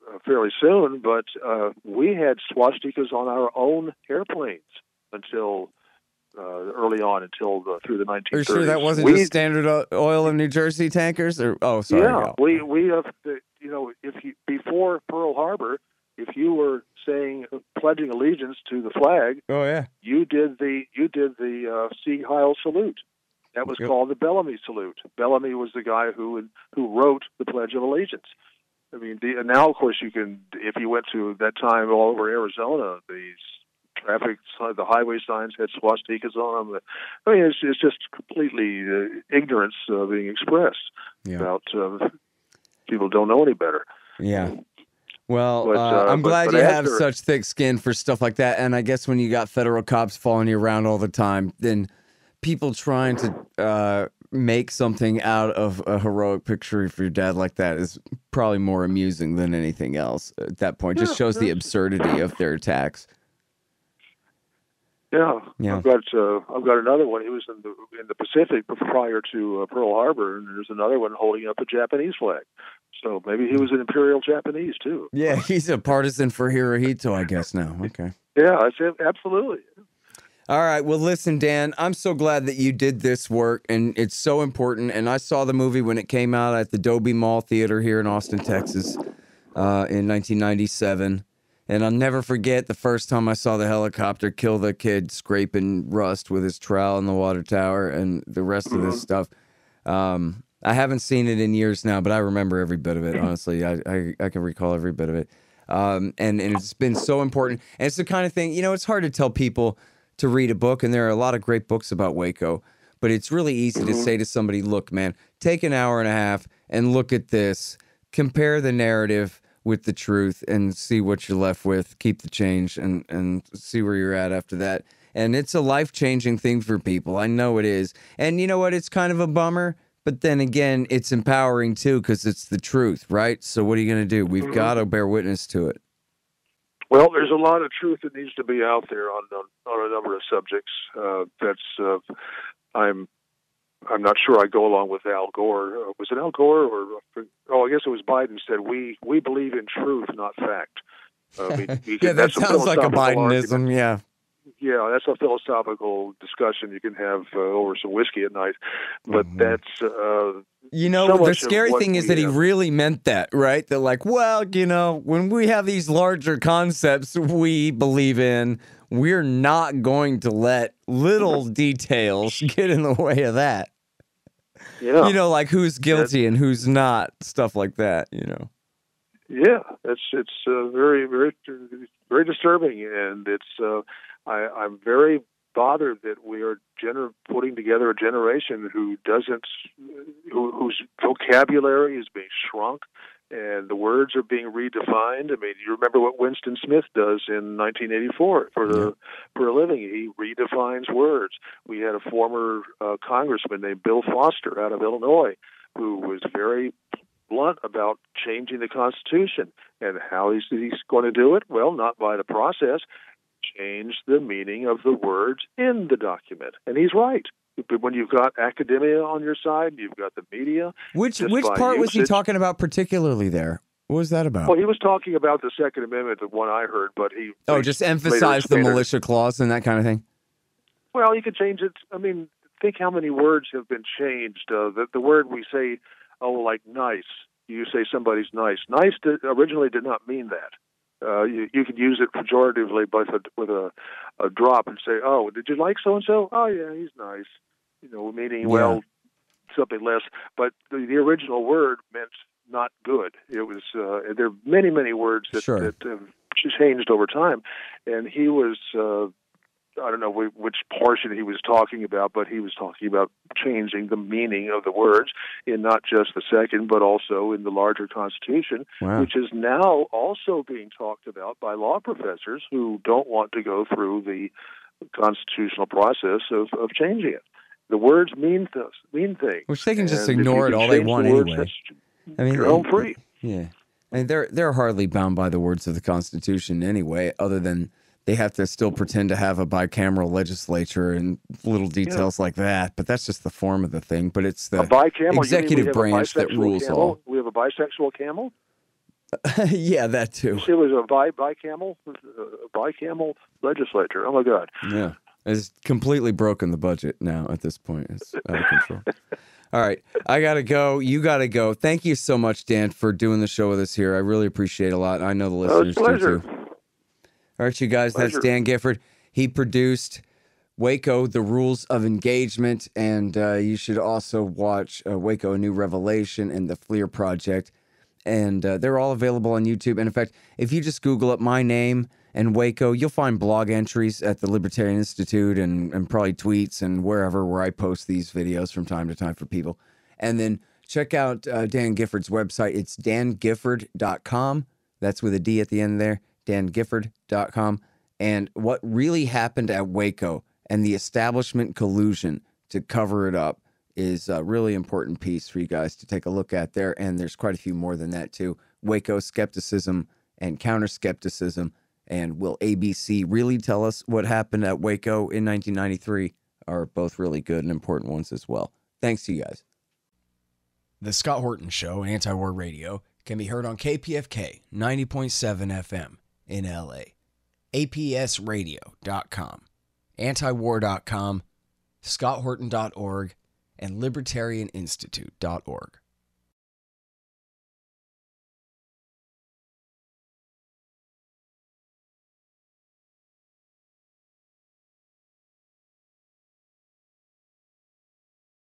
Uh, fairly soon, but uh, we had swastikas on our own airplanes until uh, early on, until the, through the nineteen thirties. Are you sure that wasn't we, just Standard Oil of New Jersey tankers? Or oh, sorry. Yeah, we we have you know if you, before Pearl Harbor, if you were saying pledging allegiance to the flag, oh yeah, you did the you did the uh, Sea Heil salute. That was yep. called the Bellamy salute. Bellamy was the guy who who wrote the Pledge of Allegiance. I mean, the, and now, of course, you can, if you went to that time all over Arizona, these traffic, the highway signs had swastikas on them. I mean, it's, it's just completely uh, ignorance uh, being expressed yeah. about uh, people don't know any better. Yeah. Well, but, uh, I'm but, glad but you after, have such thick skin for stuff like that. And I guess when you got federal cops following you around all the time, then people trying to... Uh, make something out of a heroic picture of your dad like that is probably more amusing than anything else at that point. Yeah, just shows the absurdity of their attacks. Yeah, yeah. I've got uh, I've got another one. He was in the in the Pacific prior to uh, Pearl Harbor, and there's another one holding up a Japanese flag. So maybe he was an Imperial Japanese too. Yeah, he's a partisan for Hirohito, I guess now. Okay. Yeah, it's, absolutely. All right. Well, listen, Dan, I'm so glad that you did this work, and it's so important. And I saw the movie when it came out at the Dolby Mall Theater here in Austin, Texas, uh, in nineteen ninety-seven. And I'll never forget the first time I saw the helicopter kill the kid scraping rust with his trowel in the water tower and the rest of this stuff. Um, I haven't seen it in years now, but I remember every bit of it, honestly. I, I, I can recall every bit of it. Um, and, and it's been so important. And it's the kind of thing, you know, it's hard to tell people to read a book, and there are a lot of great books about Waco, but it's really easy to say to somebody, look, man, take an hour and a half and look at this, compare the narrative with the truth and see what you're left with, keep the change, and, and see where you're at after that. And it's a life-changing thing for people. I know it is. And you know what? It's kind of a bummer, but then again, it's empowering too because it's the truth, right? So what are you going to do? We've got to bear witness to it. Well, there's a lot of truth that needs to be out there on on a number of subjects. Uh, that's uh, I'm I'm not sure I go along with Al Gore. Uh, was it Al Gore or oh, I guess it was Biden said we we believe in truth, not fact. Uh, we, we, yeah, that sounds like a Bidenism. Argument. Yeah, yeah, that's a philosophical discussion you can have uh, over some whiskey at night. But mm-hmm. that's uh, you know so the scary thing is that have. he really meant that, right? That like, well, you know, when we have these larger concepts we believe in, we're not going to let little details get in the way of that. Yeah. You know, like who's guilty that's, and who's not, stuff like that, you know. Yeah, it's it's uh, very, very, very disturbing, and it's uh, I, I'm very bothered that we are gener putting together a generation who doesn't, who, whose vocabulary is being shrunk, and the words are being redefined. I mean, you remember what Winston Smith does in nineteen eighty-four for yeah. for a living. He redefines words. We had a former uh, congressman named Bill Foster out of Illinois who was very blunt about changing the Constitution. And how is he going to do it? Well, not by the process. Change the meaning of the words in the document. And he's right. When you've got academia on your side, you've got the media. Which which part usage. was he talking about particularly there? What was that about? Well, he was talking about the Second Amendment, the one I heard, but he... Oh, just emphasize the militia clause and that kind of thing? Well, you could change it. I mean, think how many words have been changed. Uh, the, the word we say, oh, like nice. You say somebody's nice. Nice did, originally did not mean that. Uh, you, you could use it pejoratively, but with a, a drop and say, "Oh, did you like so and so? Oh, yeah, he's nice." You know, meaning yeah. well, something less. But the, the original word meant not good. It was uh, there are many, many words that, sure. that have changed over time, and he was. Uh, I don't know which portion he was talking about, but he was talking about changing the meaning of the words in not just the Second, but also in the larger Constitution, wow. which is now also being talked about by law professors who don't want to go through the constitutional process of, of changing it. The words mean, th mean things. Which they can just and ignore it all they want the words, anyway. I mean, you're home free. Yeah. I mean, they're, they're hardly bound by the words of the Constitution anyway, other than... They have to still pretend to have a bicameral legislature and little details yeah. like that, but that's just the form of the thing. But it's the bicameral, executive branch that rules camel? all. We have a bisexual camel? Yeah, that too. It was a bi bicameral, a bicameral legislature. Oh, my God. Yeah. It's completely broken the budget now at this point. It's out of control. All right. I got to go. You got to go. Thank you so much, Dan, for doing the show with us here. I really appreciate it a lot. I know the listeners do, too. All right, you guys, Pleasure. That's Dan Gifford. He produced Waco, The Rules of Engagement, and uh, you should also watch uh, Waco, A New Revelation, and The Fleer Project. And uh, they're all available on YouTube. And, in fact, if you just Google up my name and Waco, you'll find blog entries at the Libertarian Institute and, and probably tweets and wherever where I post these videos from time to time for people. And then check out uh, Dan Gifford's website. It's dan gifford dot com. That's with a D at the end there. dan gifford dot com, and what really happened at Waco and the establishment collusion to cover it up is a really important piece for you guys to take a look at there, and there's quite a few more than that too. Waco skepticism and counter-skepticism, and will A B C really tell us what happened at Waco in nineteen ninety-three are both really good and important ones as well. Thanks to you guys. The Scott Horton Show, Anti-War Radio, can be heard on K P F K ninety point seven F M. in L A, A P S radio dot com, antiwar dot com, scott horton dot org, and libertarian institute dot org.